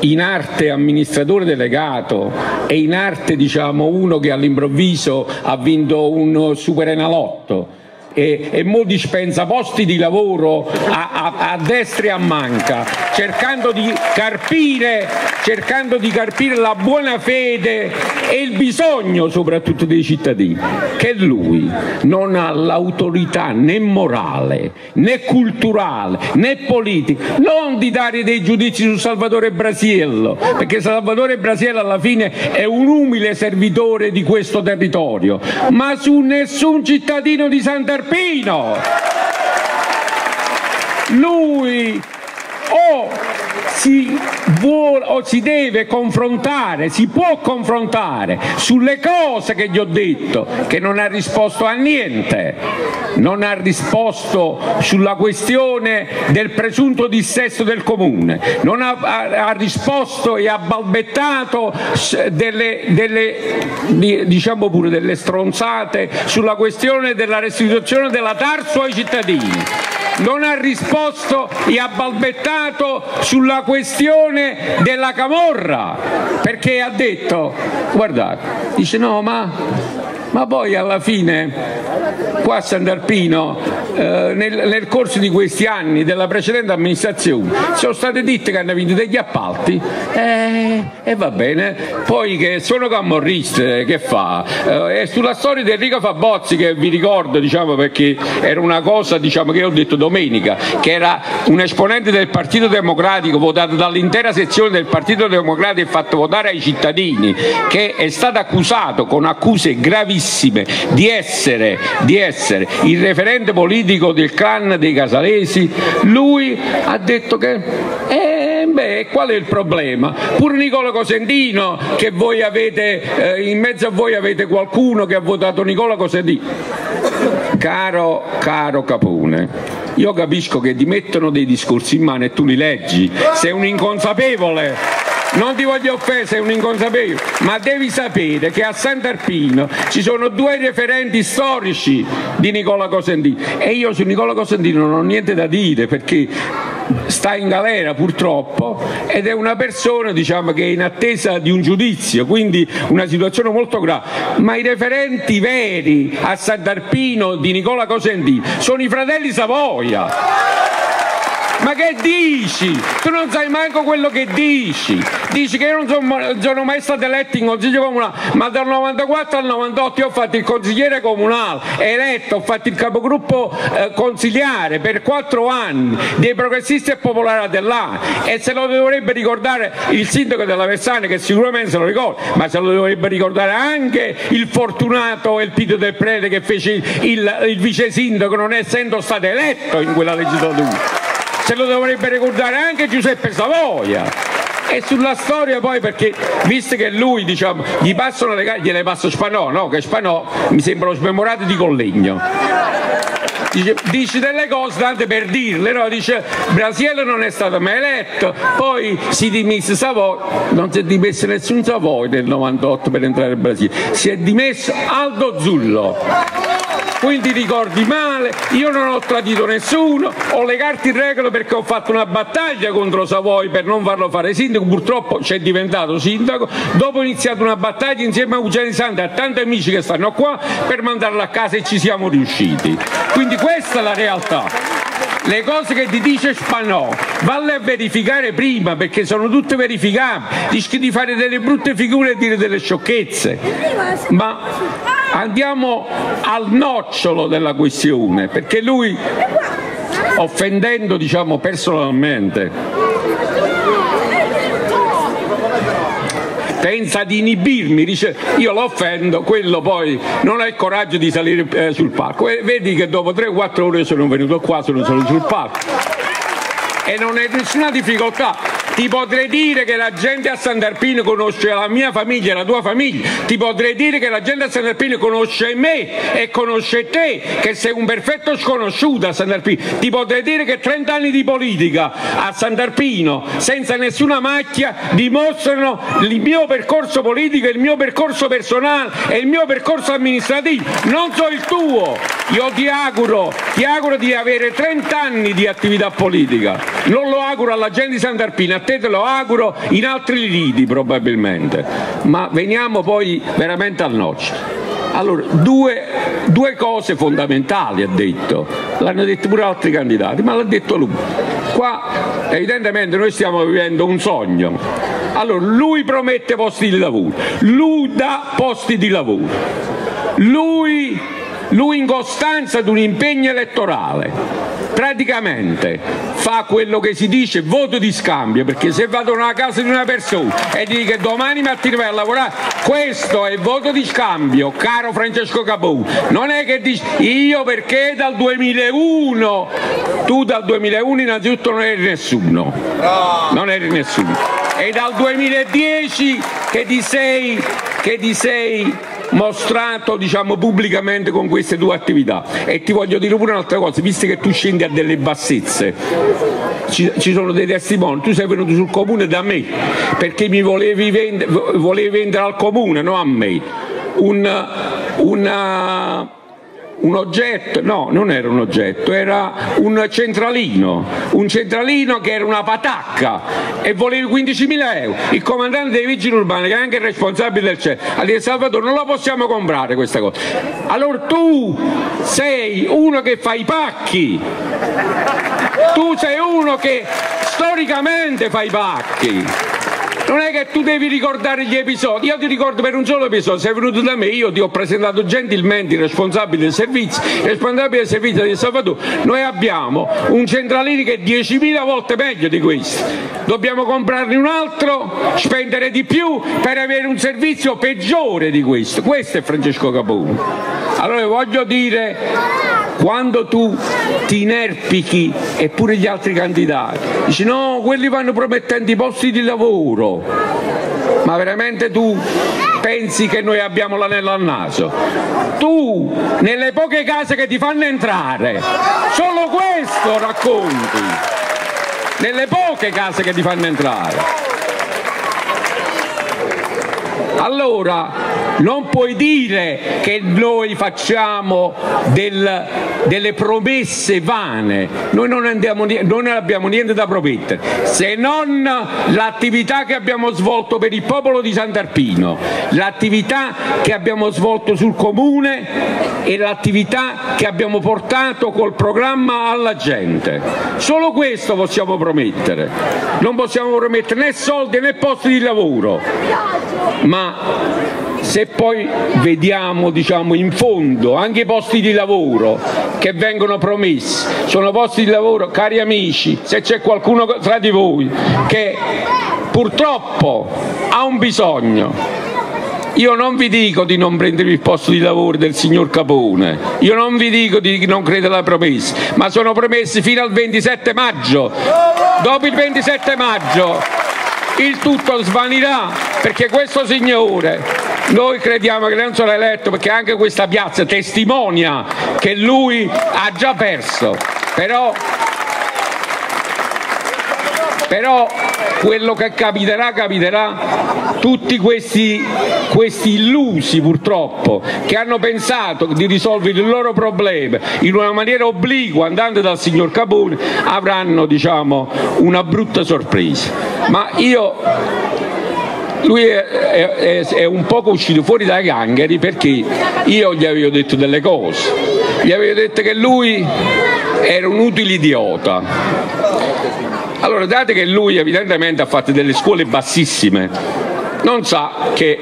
in arte amministratore delegato e in arte diciamo, uno che all'improvviso ha vinto un superenalotto e, e mo dispensa posti di lavoro a, a, a destra e a manca, cercando di carpire, cercando di carpire la buona fede e il bisogno soprattutto dei cittadini, che lui non ha l'autorità né morale, né culturale, né politica, non di dare dei giudizi su Salvatore Brasiello, perché Salvatore Brasiello alla fine è un umile servitore di questo territorio, ma su nessun cittadino di Sant'Arpino. Lui o... Si, vuole, o si deve confrontare, si può confrontare sulle cose che gli ho detto, che non ha risposto a niente, non ha risposto sulla questione del presunto dissesto del comune, non ha, ha, ha risposto e ha balbettato delle, delle, diciamo pure delle stronzate sulla questione della restituzione della Tarso ai cittadini, non ha risposto e ha balbettato sulla questione della camorra, perché ha detto, guardate, dice no ma, ma poi alla fine qua a Sant'Arpino eh, nel, nel corso di questi anni della precedente amministrazione sono state ditte che hanno vinto degli appalti e eh, eh, va bene, poi che sono camorriste che fa? Eh, è sulla storia di Enrico Fabozzi che vi ricordo diciamo perché era una cosa diciamo, che io ho detto domenica, che era un esponente del Partito Democratico votato dall'intera sezione del Partito Democratico e fatto votare ai cittadini, che è stato accusato con accuse gravissime Di essere, di essere il referente politico del clan dei Casalesi. Lui ha detto che eh, beh, qual è il problema? Pure Nicola Cosentino, che voi avete eh, in mezzo a voi avete qualcuno che ha votato Nicola Cosentino. Caro, caro Capone, io capisco che ti mettono dei discorsi in mano e tu li leggi, sei un inconsapevole. Non ti voglio offese, è un inconsapevole, ma devi sapere che a Sant'Arpino ci sono due referenti storici di Nicola Cosentino e io su Nicola Cosentino non ho niente da dire perché sta in galera purtroppo ed è una persona, diciamo, che è in attesa di un giudizio, quindi una situazione molto grave, ma i referenti veri a Sant'Arpino di Nicola Cosentino sono i fratelli Savoia. Ma che dici? Tu non sai manco quello che dici. Dici che io non sono, sono mai stato eletto in consiglio comunale, ma dal novantaquattro al novantotto io ho fatto il consigliere comunale, eletto, ho fatto il capogruppo eh, consigliare per quattro anni dei progressisti e popolari dell'A. E se lo dovrebbe ricordare il sindaco della Versane, che sicuramente se lo ricorda, ma se lo dovrebbe ricordare anche il fortunato Elpidio Del Prete, che fece il, il vice sindaco non essendo stato eletto in quella legislatura. Se lo dovrebbe ricordare anche Giuseppe Savoia. E sulla storia poi, perché visto che lui, diciamo, gli passano le carte, gliele passo Spanò, no? Che Spanò mi sembra lo smemorato di Collegno. Dice, dice delle cose tante per dirle, no? Dice Brasiello non è stato mai eletto, poi si dimise Savoia, non si è dimesso nessun Savoia nel novantotto per entrare in Brasile, si è dimesso Aldo Zullo. Quindi ricordi male, io non ho tradito nessuno, ho le carte in regola perché ho fatto una battaglia contro Savoia per non farlo fare sindaco, purtroppo c'è diventato sindaco, dopo ho iniziato una battaglia insieme a Eugenio Santa e a tanti amici che stanno qua per mandarlo a casa e ci siamo riusciti. Quindi questa è la realtà. Le cose che ti dice Spanò, valle a verificare prima perché sono tutte verificabili, rischi di fare delle brutte figure e dire delle sciocchezze, ma andiamo al nocciolo della questione, perché lui, offendendo, diciamo, personalmente, pensa di inibirmi, dice io lo offendo, quello poi non ha il coraggio di salire eh, sul palco. E vedi che dopo tre o quattro ore sono venuto qua, sono solo sul palco e non è nessuna difficoltà. Ti potrei dire che la gente a Sant'Arpino conosce la mia famiglia e la tua famiglia, ti potrei dire che la gente a Sant'Arpino conosce me e conosce te, che sei un perfetto sconosciuto a Sant'Arpino, ti potrei dire che trent'anni di politica a Sant'Arpino senza nessuna macchia dimostrano il mio percorso politico, il mio percorso personale e il mio percorso amministrativo, non so il tuo. Io ti auguro, ti auguro di avere trent'anni di attività politica, non lo auguro alla gente di Sant'Arpino, a te te lo auguro in altri lidi probabilmente, ma veniamo poi veramente al nocciolo. Allora, due, due cose fondamentali ha detto, l'hanno detto pure altri candidati, ma l'ha detto lui. Qua evidentemente noi stiamo vivendo un sogno. Allora, lui promette posti di lavoro, lui dà posti di lavoro, lui, lui in costanza di un impegno elettorale praticamente fa quello che si dice voto di scambio, perché se vado nella casa di una persona e dico che domani mattina vai a lavorare, questo è voto di scambio, caro Francesco Capone. Non è che dici io perché dal duemilauno, tu dal duemilauno innanzitutto non eri nessuno, non eri nessuno, è dal duemiladieci che ti sei, che ti sei mostrato, diciamo, pubblicamente con queste due attività. E ti voglio dire pure un'altra cosa, visto che tu scendi a delle bassezze, ci, ci sono dei testimoni, tu sei venuto sul comune da me perché mi volevi vendere, volevi vendere al comune, no a me, un, una, un oggetto, no non era un oggetto, era un centralino, un centralino che era una patacca e volevi quindicimila euro, il comandante dei vigili urbani, che è anche il responsabile del centro, ha detto Salvatore non la possiamo comprare questa cosa. Allora tu sei uno che fa i pacchi, tu sei uno che storicamente fa i pacchi, non è che tu devi ricordare gli episodi, io ti ricordo per un solo episodio, sei venuto da me, io ti ho presentato gentilmente il responsabile del servizio, il responsabile del servizio di Salvatore, noi abbiamo un centralino che è diecimila volte meglio di questo, dobbiamo comprarne un altro, spendere di più per avere un servizio peggiore di questo, questo è Francesco Capone. Allora voglio dire, quando tu ti inerpichi e pure gli altri candidati, dici no, quelli vanno promettendo i posti di lavoro, ma veramente tu pensi che noi abbiamo l'anello al naso? Tu, nelle poche case che ti fanno entrare, solo questo racconti, nelle poche case che ti fanno entrare. Allora non puoi dire che noi facciamo del, delle promesse vane, noi non, andiamo, non abbiamo niente da promettere, se non l'attività che abbiamo svolto per il popolo di Sant'Arpino, l'attività che abbiamo svolto sul Comune e l'attività che abbiamo portato col programma alla gente. Solo questo possiamo promettere, non possiamo promettere né soldi né posti di lavoro, ma se poi vediamo, diciamo, in fondo anche i posti di lavoro che vengono promessi, sono posti di lavoro, cari amici, se c'è qualcuno tra di voi che purtroppo ha un bisogno, io non vi dico di non prendervi il posto di lavoro del signor Capone, io non vi dico di non credere alla promessa, ma sono promessi fino al ventisette maggio, dopo il ventisette maggio il tutto svanirà, perché questo signore, noi crediamo che non sarà eletto, perché anche questa piazza testimonia che lui ha già perso, però, però quello che capiterà, capiterà. Tutti questi, questi illusi purtroppo che hanno pensato di risolvere il loro problema in una maniera obliqua andando dal signor Capone avranno, diciamo, una brutta sorpresa, ma io... Lui è, è, è un poco uscito fuori dai gangheri, perché io gli avevo detto delle cose, gli avevo detto che lui era un utile idiota. Allora, dato che lui evidentemente ha fatto delle scuole bassissime, non sa che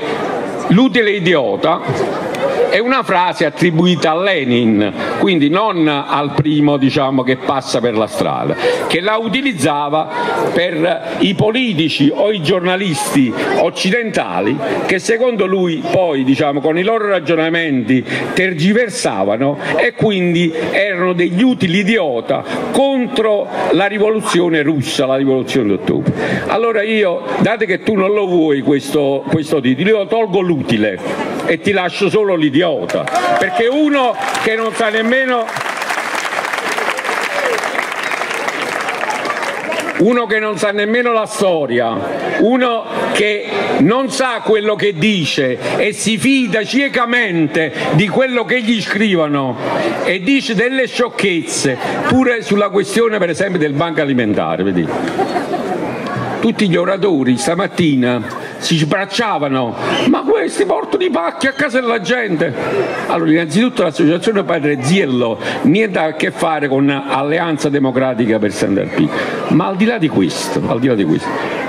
l'utile idiota è una frase attribuita a Lenin, quindi non al primo, diciamo, che passa per la strada, che la utilizzava per i politici o i giornalisti occidentali che secondo lui poi, diciamo, con i loro ragionamenti tergiversavano e quindi erano degli utili idiota contro la rivoluzione russa, la rivoluzione d'ottobre. Allora io, dato che tu non lo vuoi questo, questo titolo, io tolgo l'utile e ti lascio solo l'idiota. Idiota, perché uno che non sa nemmeno uno che non sa nemmeno la storia, uno che non sa quello che dice e si fida ciecamente di quello che gli scrivono e dice delle sciocchezze pure sulla questione, per esempio, del banco alimentare. Vedi? Tutti gli oratori stamattina si sbracciavano, ma questi portano i pacchi a casa della gente. Allora, innanzitutto l'associazione Padre Ziello niente a che fare con Alleanza Democratica per Sant'Arpino, ma al di là di questo, al di là di questo,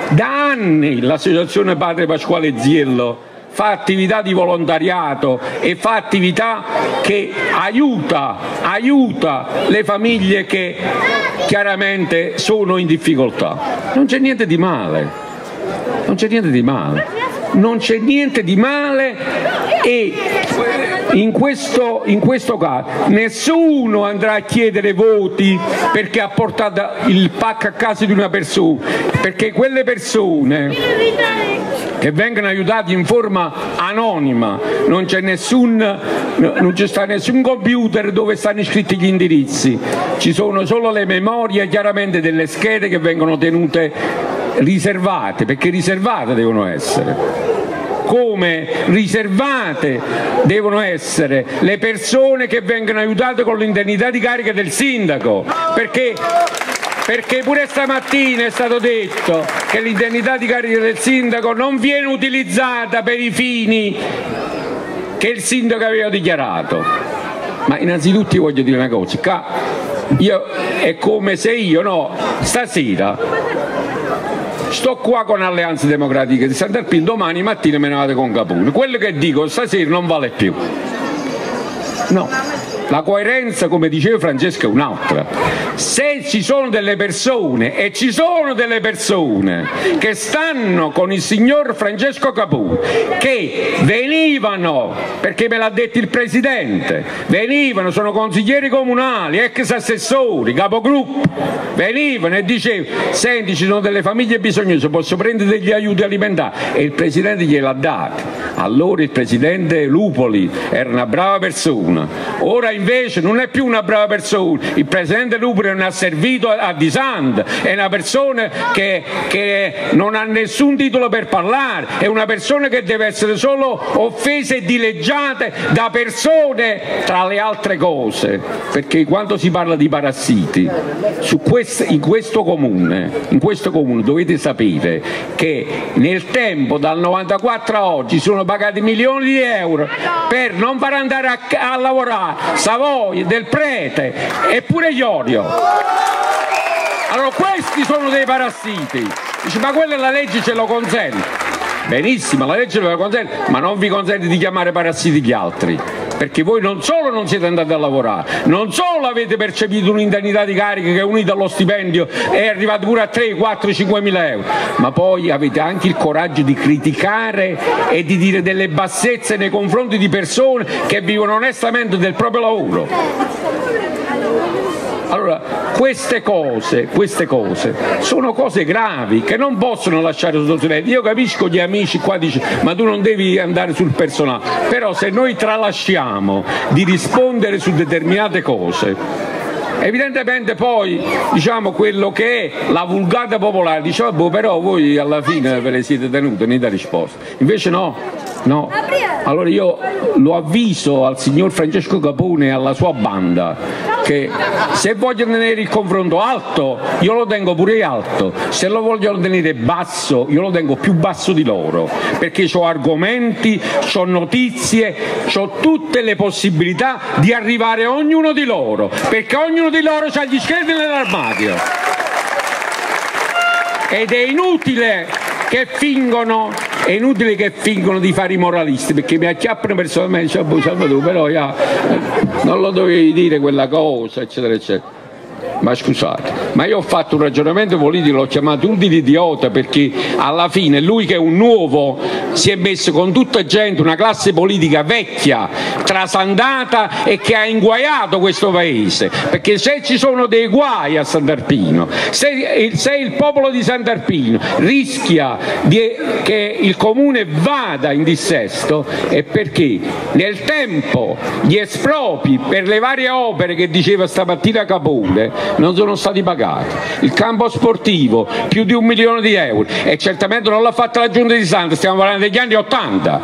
da anni l'associazione Padre Pasquale Ziello fa attività di volontariato e fa attività che aiuta, aiuta le famiglie che chiaramente sono in difficoltà. Non c'è niente di male, non c'è niente di male, non c'è niente di male e in questo, in questo caso nessuno andrà a chiedere voti perché ha portato il pacco a casa di una persona, perché quelle persone che vengono aiutati in forma anonima, non c'è nessun, non c'è sta nessun computer dove stanno iscritti gli indirizzi, ci sono solo le memorie chiaramente delle schede che vengono tenute riservate, perché riservate devono essere. Come riservate devono essere le persone che vengono aiutate con l'indennità di carica del sindaco, perché... Perché pure stamattina è stato detto che l'indennità di carica del sindaco non viene utilizzata per i fini che il sindaco aveva dichiarato. Ma innanzitutto io voglio dire una cosa, io, è come se io, no, stasera sto qua con Alleanza Democratica di Sant'Arpino, domani mattina me ne vado con Capone. Quello che dico stasera non vale più. No. La coerenza, come diceva Francesca, è un'altra. Se ci sono delle persone, e ci sono delle persone che stanno con il signor Francesco Capone, che venivano, perché me l'ha detto il Presidente, venivano, sono consiglieri comunali, ex assessori, capogruppo, venivano e dicevano, senti, ci sono delle famiglie bisognose, posso prendere degli aiuti alimentari, e il Presidente gliel'ha dato. Allora il Presidente Lupoli era una brava persona, ora invece non è più una brava persona, il presidente Lupi non ha servito a Disand, è una persona che, che non ha nessun titolo per parlare, è una persona che deve essere solo offesa e dileggiata da persone, tra le altre cose, perché quando si parla di parassiti, su questo, in, questo comune, in questo comune dovete sapere che nel tempo dal novantaquattro a oggi sono pagati milioni di euro per non far andare a, a lavorare Savoia, Del Prete e pure Iorio. Allora questi sono dei parassiti. Dice, ma quella la legge ce lo consente. Benissimo, la legge ve lo consente, ma non vi consente di chiamare parassiti gli altri, perché voi non solo non siete andati a lavorare, non solo avete percepito un'indennità di carica che unita allo stipendio è arrivata pure a tre, quattro, cinque mila euro, ma poi avete anche il coraggio di criticare e di dire delle bassezze nei confronti di persone che vivono onestamente del proprio lavoro. Allora, queste cose, queste cose sono cose gravi che non possono lasciare sotto silenzio. Io capisco gli amici qua dicono, ma tu non devi andare sul personale, però se noi tralasciamo di rispondere su determinate cose, evidentemente poi diciamo quello che è la vulgata popolare dice, boh, però voi alla fine ve le siete tenute, ne date risposta. Invece no, no. Allora io lo avviso al signor Francesco Capone e alla sua banda che se voglio tenere il confronto alto, io lo tengo pure alto, se lo voglio tenere basso, io lo tengo più basso di loro, perché ho argomenti, ho notizie, ho tutte le possibilità di arrivare a ognuno di loro, perché ognuno di loro ha gli scheletri nell'armadio. Ed è inutile che fingono, è inutile che fingono di fare i moralisti, perché mi acchiappano personalmente, cioè, boh, Salvatore, però io, non lo dovevi dire quella cosa, eccetera, eccetera. Ma scusate, ma io ho fatto un ragionamento politico, l'ho chiamato un idiota, perché alla fine lui che è un nuovo si è messo con tutta gente, una classe politica vecchia, trasandata e che ha inguaiato questo paese, perché se ci sono dei guai a Sant'Arpino, se, se il popolo di Sant'Arpino rischia di, che il comune vada in dissesto, è perché nel tempo gli espropri per le varie opere che diceva stamattina Capone non sono stati pagati, il campo sportivo più di un milione di euro e certamente non l'ha fatta la Giunta di Santa, stiamo parlando degli anni Ottanta.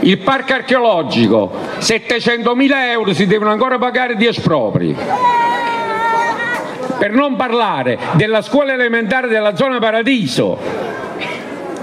Il parco archeologico, settecentomila euro si devono ancora pagare di espropri. Per non parlare della scuola elementare della zona Paradiso,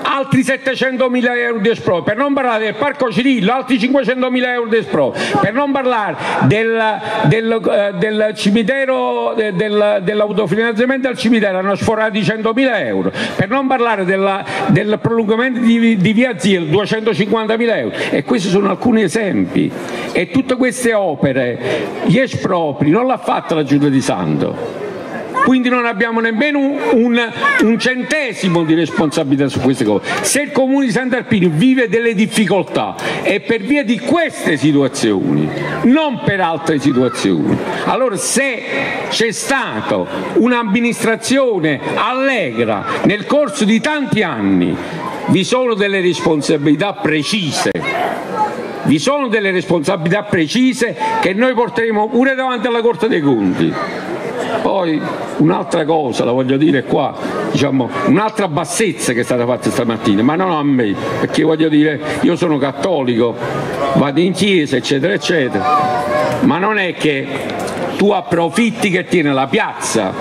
altri settecentomila euro di esproprio, per non parlare del Parco Cirillo, altri cinquecentomila euro di esproprio, per non parlare del, del, uh, del cimitero, de, del, dell'autofinanziamento al cimitero, hanno sforato i centomila euro, per non parlare della, del prolungamento di, di via Zil, duecentocinquantamila euro, e questi sono alcuni esempi. E tutte queste opere, gli espropri, non l'ha fatta la Giunta di Santo. Quindi non abbiamo nemmeno un, un, un centesimo di responsabilità su queste cose. Se il comune di Sant'Arpino vive delle difficoltà è per via di queste situazioni, non per altre situazioni. Allora se c'è stata un'amministrazione allegra nel corso di tanti anni, vi sono delle responsabilità precise. Vi sono delle responsabilità precise che noi porteremo pure davanti alla Corte dei Conti. Poi un'altra cosa, la voglio dire qua, diciamo, un'altra bassezza che è stata fatta stamattina, ma non a me, perché voglio dire, io sono cattolico, vado in chiesa, eccetera, eccetera, ma non è che tu approfitti che tiene la piazza.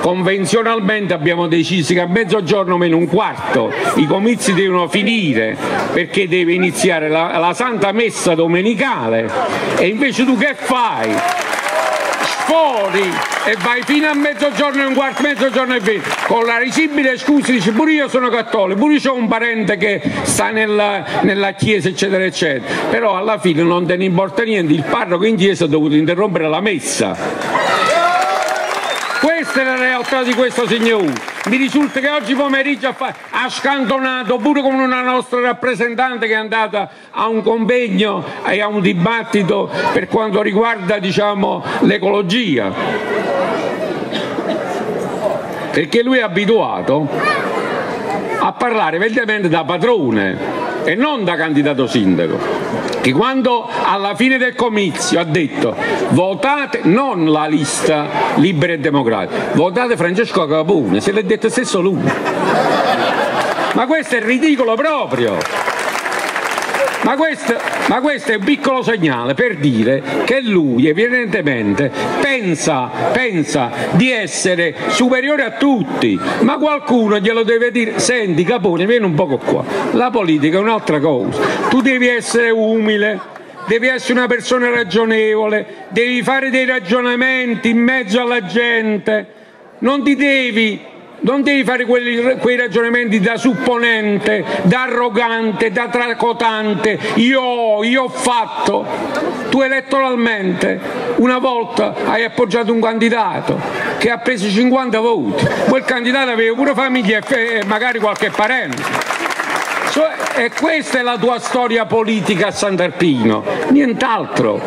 Convenzionalmente abbiamo deciso che a mezzogiorno meno un quarto i comizi devono finire perché deve iniziare la, la Santa Messa domenicale, e invece tu che fai? Fuori e vai fino a mezzogiorno e un quarto, mezzogiorno e venti, con la risibile scusa dice pure io sono cattolico, pure c'ho un parente che sta nella, nella chiesa eccetera eccetera, però alla fine non te ne importa niente, il parroco in chiesa ha dovuto interrompere la messa. Questa è la realtà di questo signore. Mi risulta che oggi pomeriggio ha scantonato pure con una nostra rappresentante che è andata a un convegno e a un dibattito per quanto riguarda, diciamo, l'ecologia, perché lui è abituato a parlare evidentemente da padrone e non da candidato sindaco. Borghi, quando alla fine del comizio ha detto votate non la lista Libera e Democratica, votate Francesco Capone, se l'è detto stesso lui. Ma questo è ridicolo proprio. Ma questo, ma questo è un piccolo segnale per dire che lui evidentemente pensa, pensa di essere superiore a tutti, ma qualcuno glielo deve dire: senti Capone, vieni un poco qua, la politica è un'altra cosa, tu devi essere umile, devi essere una persona ragionevole, devi fare dei ragionamenti in mezzo alla gente, non ti devi... Non devi fare quelli, quei ragionamenti da supponente, da arrogante, da tracotante, io, io ho fatto. Tu elettoralmente una volta hai appoggiato un candidato che ha preso cinquanta voti, quel candidato aveva pure famiglia e magari qualche parente. E questa è la tua storia politica a Sant'Arpino, nient'altro.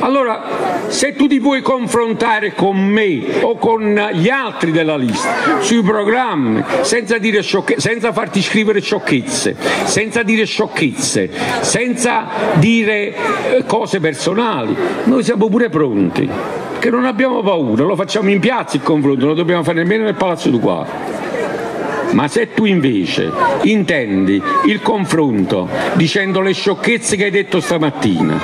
Allora, se tu ti puoi confrontare con me o con gli altri della lista sui programmi, senza, dire sciocche, senza farti scrivere sciocchezze, senza dire sciocchezze, senza dire cose personali, noi siamo pure pronti, che non abbiamo paura, lo facciamo in piazza il confronto, non lo dobbiamo fare nemmeno nel Palazzo di Ducati. Ma se tu invece intendi il confronto dicendo le sciocchezze che hai detto stamattina,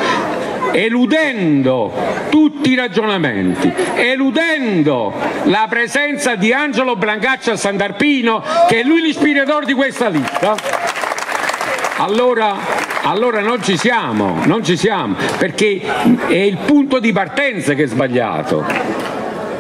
eludendo tutti i ragionamenti, eludendo la presenza di Angelo Brancaccio a Sant'Arpino, che è lui l'ispiratore di questa lista, allora, allora non ci siamo, non ci siamo, perché è il punto di partenza che è sbagliato.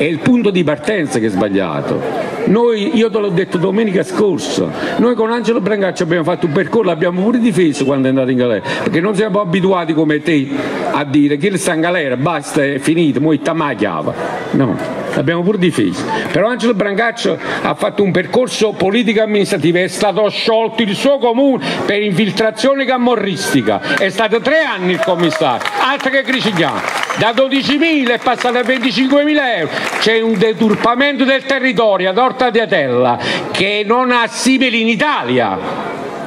È il punto di partenza che è sbagliato. Noi, io te l'ho detto domenica scorsa, noi con Angelo Brancaccio abbiamo fatto un percorso, l'abbiamo pure difeso quando è andato in galera, perché non siamo abituati come te a dire che sta in galera, basta, è finito, mo' sta magliava. No, l'abbiamo pure difeso. Però Angelo Brancaccio ha fatto un percorso politico-amministrativo, è stato sciolto il suo comune per infiltrazione camorristica, è stato tre anni il commissario, altro che Cricignano. Da dodicimila è passato a venticinquemila euro, c'è un deturpamento del territorio ad Orta di Atella che non ha simili in Italia.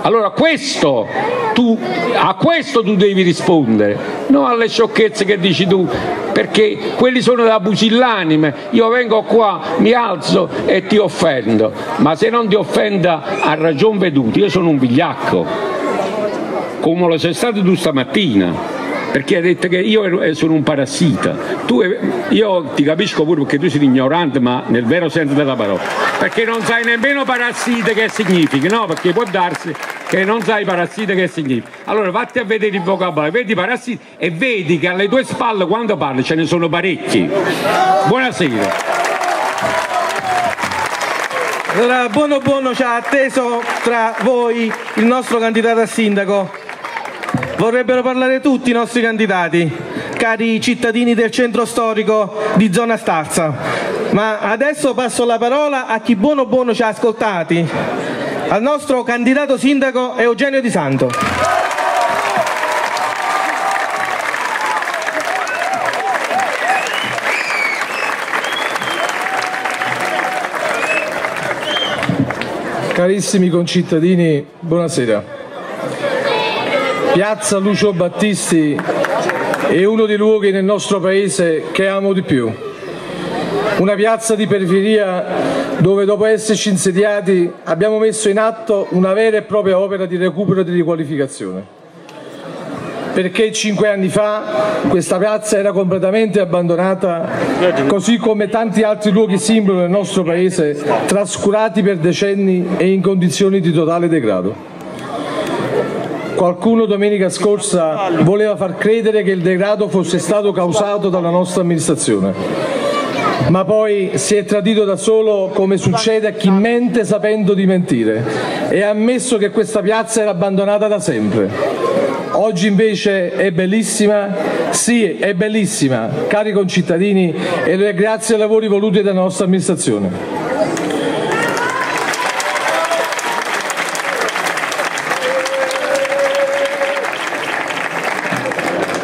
Allora questo, tu, a questo tu devi rispondere, non alle sciocchezze che dici tu, perché quelli sono da pusillanime, io vengo qua, mi alzo e ti offendo, ma se non ti offenda a ragion veduta, io sono un vigliacco, come lo sei stato tu stamattina. Perché ha detto che io sono un parassita. Tu, io ti capisco pure perché tu sei ignorante, ma nel vero senso della parola. Perché non sai nemmeno parassita che significa, no? Perché può darsi che non sai parassita che significa. Allora vatti a vedere il vocabolario, vedi parassita e vedi che alle tue spalle quando parli ce ne sono parecchi. Buonasera. Allora, Bono Bono ci ha atteso tra voi il nostro candidato a sindaco. Vorrebbero parlare tutti i nostri candidati, cari cittadini del centro storico di zona Starza, ma adesso passo la parola a chi Bono Bono ci ha ascoltati, al nostro candidato sindaco Eugenio Di Santo. Carissimi concittadini, buonasera. Piazza Lucio Battisti è uno dei luoghi nel nostro paese che amo di più. Una piazza di periferia dove dopo esserci insediati abbiamo messo in atto una vera e propria opera di recupero e di riqualificazione. Perché cinque anni fa questa piazza era completamente abbandonata, così come tanti altri luoghi simbolo del nostro paese, trascurati per decenni e in condizioni di totale degrado. Qualcuno domenica scorsa voleva far credere che il degrado fosse stato causato dalla nostra amministrazione, ma poi si è tradito da solo, come succede a chi mente sapendo di mentire, e ha ammesso che questa piazza era abbandonata da sempre. Oggi invece è bellissima, sì è bellissima, cari concittadini, e lo è grazie ai lavori voluti dalla nostra amministrazione.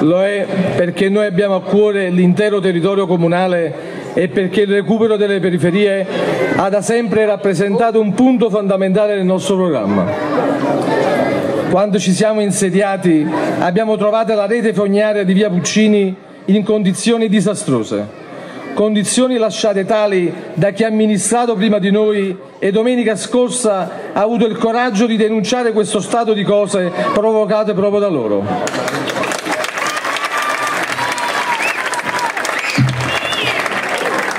Lo è perché noi abbiamo a cuore l'intero territorio comunale e perché il recupero delle periferie ha da sempre rappresentato un punto fondamentale del nostro programma. Quando ci siamo insediati abbiamo trovato la rete fognaria di via Puccini in condizioni disastrose, condizioni lasciate tali da chi ha amministrato prima di noi e domenica scorsa ha avuto il coraggio di denunciare questo stato di cose provocate proprio da loro.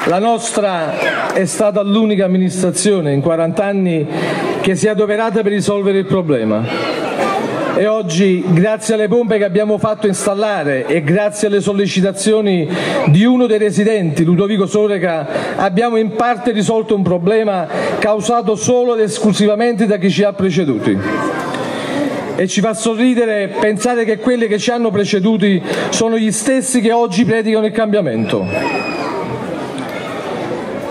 La nostra è stata l'unica amministrazione in quaranta anni che si è adoperata per risolvere il problema e oggi, grazie alle pompe che abbiamo fatto installare e grazie alle sollecitazioni di uno dei residenti, Ludovico Soreca, abbiamo in parte risolto un problema causato solo ed esclusivamente da chi ci ha preceduti. E ci fa sorridere pensare che quelli che ci hanno preceduti sono gli stessi che oggi predicano il cambiamento.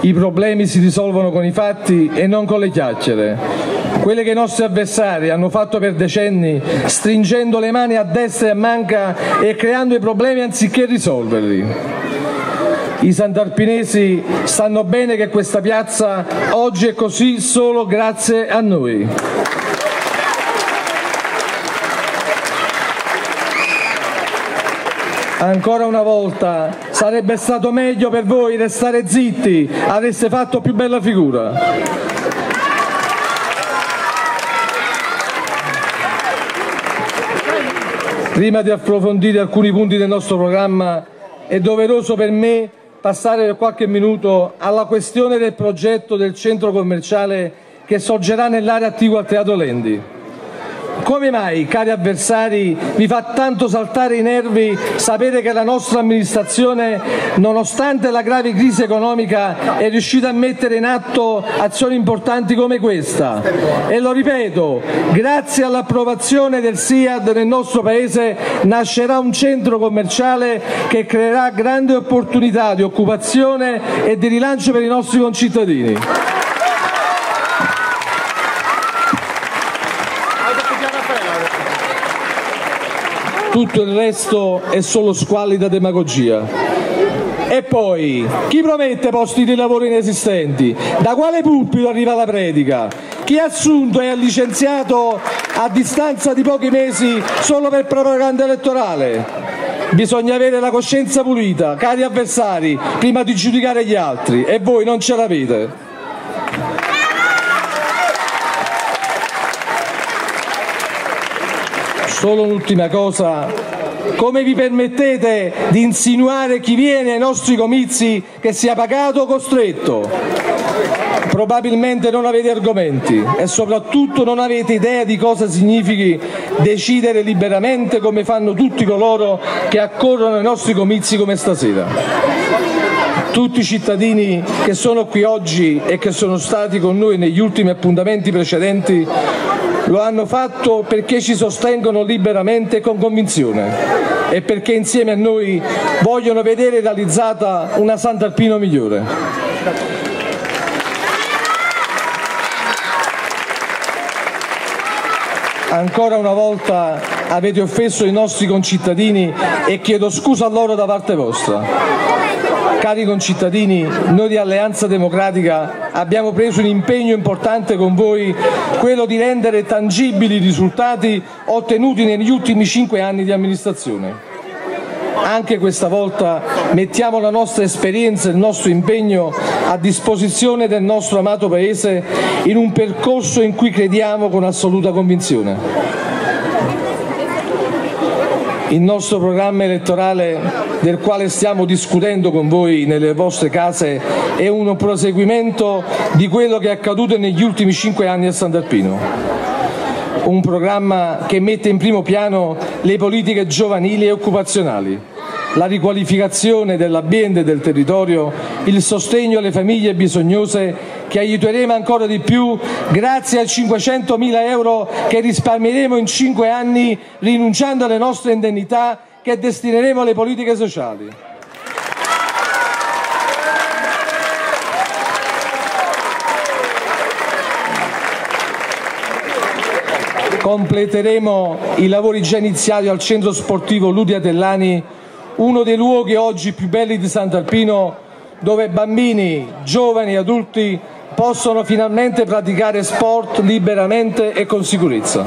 I problemi si risolvono con i fatti e non con le chiacchiere, quelle che i nostri avversari hanno fatto per decenni, stringendo le mani a destra e a manca e creando i problemi anziché risolverli. I santarpinesi sanno bene che questa piazza oggi è così solo grazie a noi. Ancora una volta sarebbe stato meglio per voi restare zitti, avreste fatto più bella figura. Prima di approfondire alcuni punti del nostro programma è doveroso per me passare per qualche minuto alla questione del progetto del centro commerciale che sorgerà nell'area attigua al Teatro Lendi. Come mai, cari avversari, vi fa tanto saltare i nervi sapere che la nostra amministrazione, nonostante la grave crisi economica, è riuscita a mettere in atto azioni importanti come questa? E lo ripeto, grazie all'approvazione del S I A D nel nostro Paese nascerà un centro commerciale che creerà grandi opportunità di occupazione e di rilancio per i nostri concittadini. Tutto il resto è solo squallida demagogia. E poi, chi promette posti di lavoro inesistenti? Da quale pulpito arriva la predica? Chi ha assunto e ha licenziato a distanza di pochi mesi solo per propaganda elettorale? Bisogna avere la coscienza pulita, cari avversari, prima di giudicare gli altri, e voi non ce l'avete. Solo un'ultima cosa, come vi permettete di insinuare chi viene ai nostri comizi che sia pagato o costretto? Probabilmente non avete argomenti e soprattutto non avete idea di cosa significhi decidere liberamente come fanno tutti coloro che accorrono ai nostri comizi come stasera. Tutti i cittadini che sono qui oggi e che sono stati con noi negli ultimi appuntamenti precedenti lo hanno fatto perché ci sostengono liberamente e con convinzione e perché insieme a noi vogliono vedere realizzata una Sant'Alpino migliore. Ancora una volta avete offeso i nostri concittadini e chiedo scusa a loro da parte vostra. Cari concittadini, noi di Alleanza Democratica abbiamo preso un impegno importante con voi, quello di rendere tangibili i risultati ottenuti negli ultimi cinque anni di amministrazione. Anche questa volta mettiamo la nostra esperienza e il nostro impegno a disposizione del nostro amato Paese in un percorso in cui crediamo con assoluta convinzione. Il nostro programma elettorale del quale stiamo discutendo con voi nelle vostre case è un proseguimento di quello che è accaduto negli ultimi cinque anni a Sant'Alpino. Un programma che mette in primo piano le politiche giovanili e occupazionali, la riqualificazione dell'ambiente e del territorio, il sostegno alle famiglie bisognose che aiuteremo ancora di più grazie ai cinquecentomila euro che risparmieremo in cinque anni rinunciando alle nostre indennità che destineremo alle politiche sociali. Completeremo i lavori già iniziati al centro sportivo Ludia Tellani, uno dei luoghi oggi più belli di Sant'Alpino, dove bambini, giovani e adulti possono finalmente praticare sport liberamente e con sicurezza.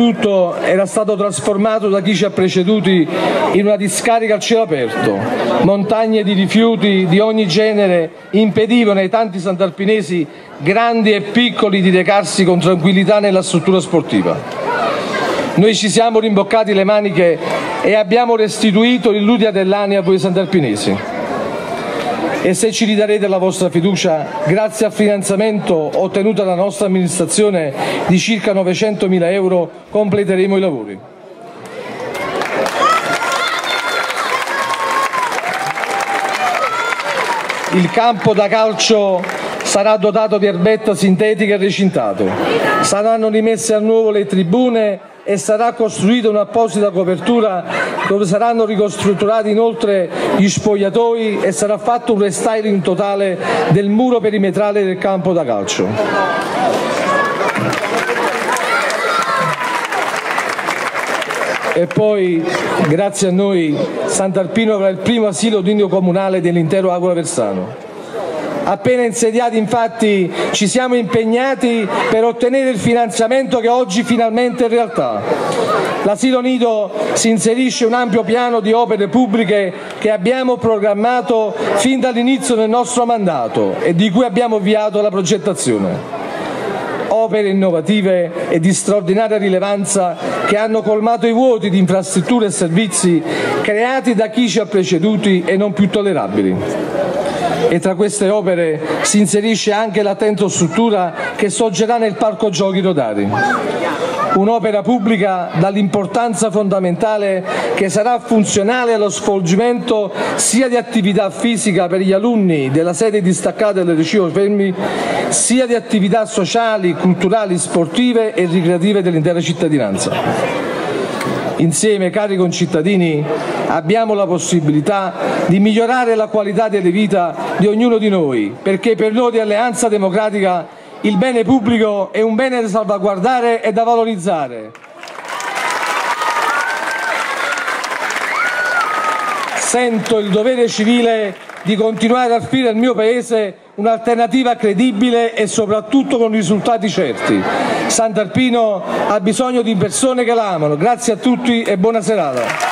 tutto era stato trasformato da chi ci ha preceduti in una discarica a cielo aperto. Montagne di rifiuti di ogni genere impedivano ai tanti santalpinesi, grandi e piccoli, di recarsi con tranquillità nella struttura sportiva. Noi ci siamo rimboccati le maniche e abbiamo restituito il Ludia dell'Ani a voi santalpinesi. E se ci ridarete la vostra fiducia, grazie al finanziamento ottenuto dalla nostra amministrazione di circa novecentomila euro, completeremo i lavori. Il campo da calcio sarà dotato di erbetta sintetica e recintato. Saranno rimesse a nuovo le tribune e sarà costruita un'apposita copertura dove saranno ricostrutturati inoltre gli spogliatoi e sarà fatto un restyling totale del muro perimetrale del campo da calcio. E poi, grazie a noi, Sant'Alpino avrà il primo asilo nido comunale dell'intero Agora Versano. Appena insediati, infatti, ci siamo impegnati per ottenere il finanziamento che oggi finalmente è realtà. L'asilo nido si inserisce in un ampio piano di opere pubbliche che abbiamo programmato fin dall'inizio del nostro mandato e di cui abbiamo avviato la progettazione. Opere innovative e di straordinaria rilevanza che hanno colmato i vuoti di infrastrutture e servizi creati da chi ci ha preceduti e non più tollerabili. E tra queste opere si inserisce anche l'attenta struttura che sorgerà nel Parco Giochi Rotari. Un'opera pubblica dall'importanza fondamentale che sarà funzionale allo svolgimento sia di attività fisica per gli alunni della sede distaccata del Liceo Fermi, sia di attività sociali, culturali, sportive e ricreative dell'intera cittadinanza. Insieme, cari concittadini, abbiamo la possibilità di migliorare la qualità della vita di ognuno di noi, perché per noi di Alleanza Democratica il bene pubblico è un bene da salvaguardare e da valorizzare. Sento il dovere civile di continuare ad offrire al mio Paese un'alternativa credibile e soprattutto con risultati certi. Sant'Alpino ha bisogno di persone che la amano. Grazie a tutti e buona serata.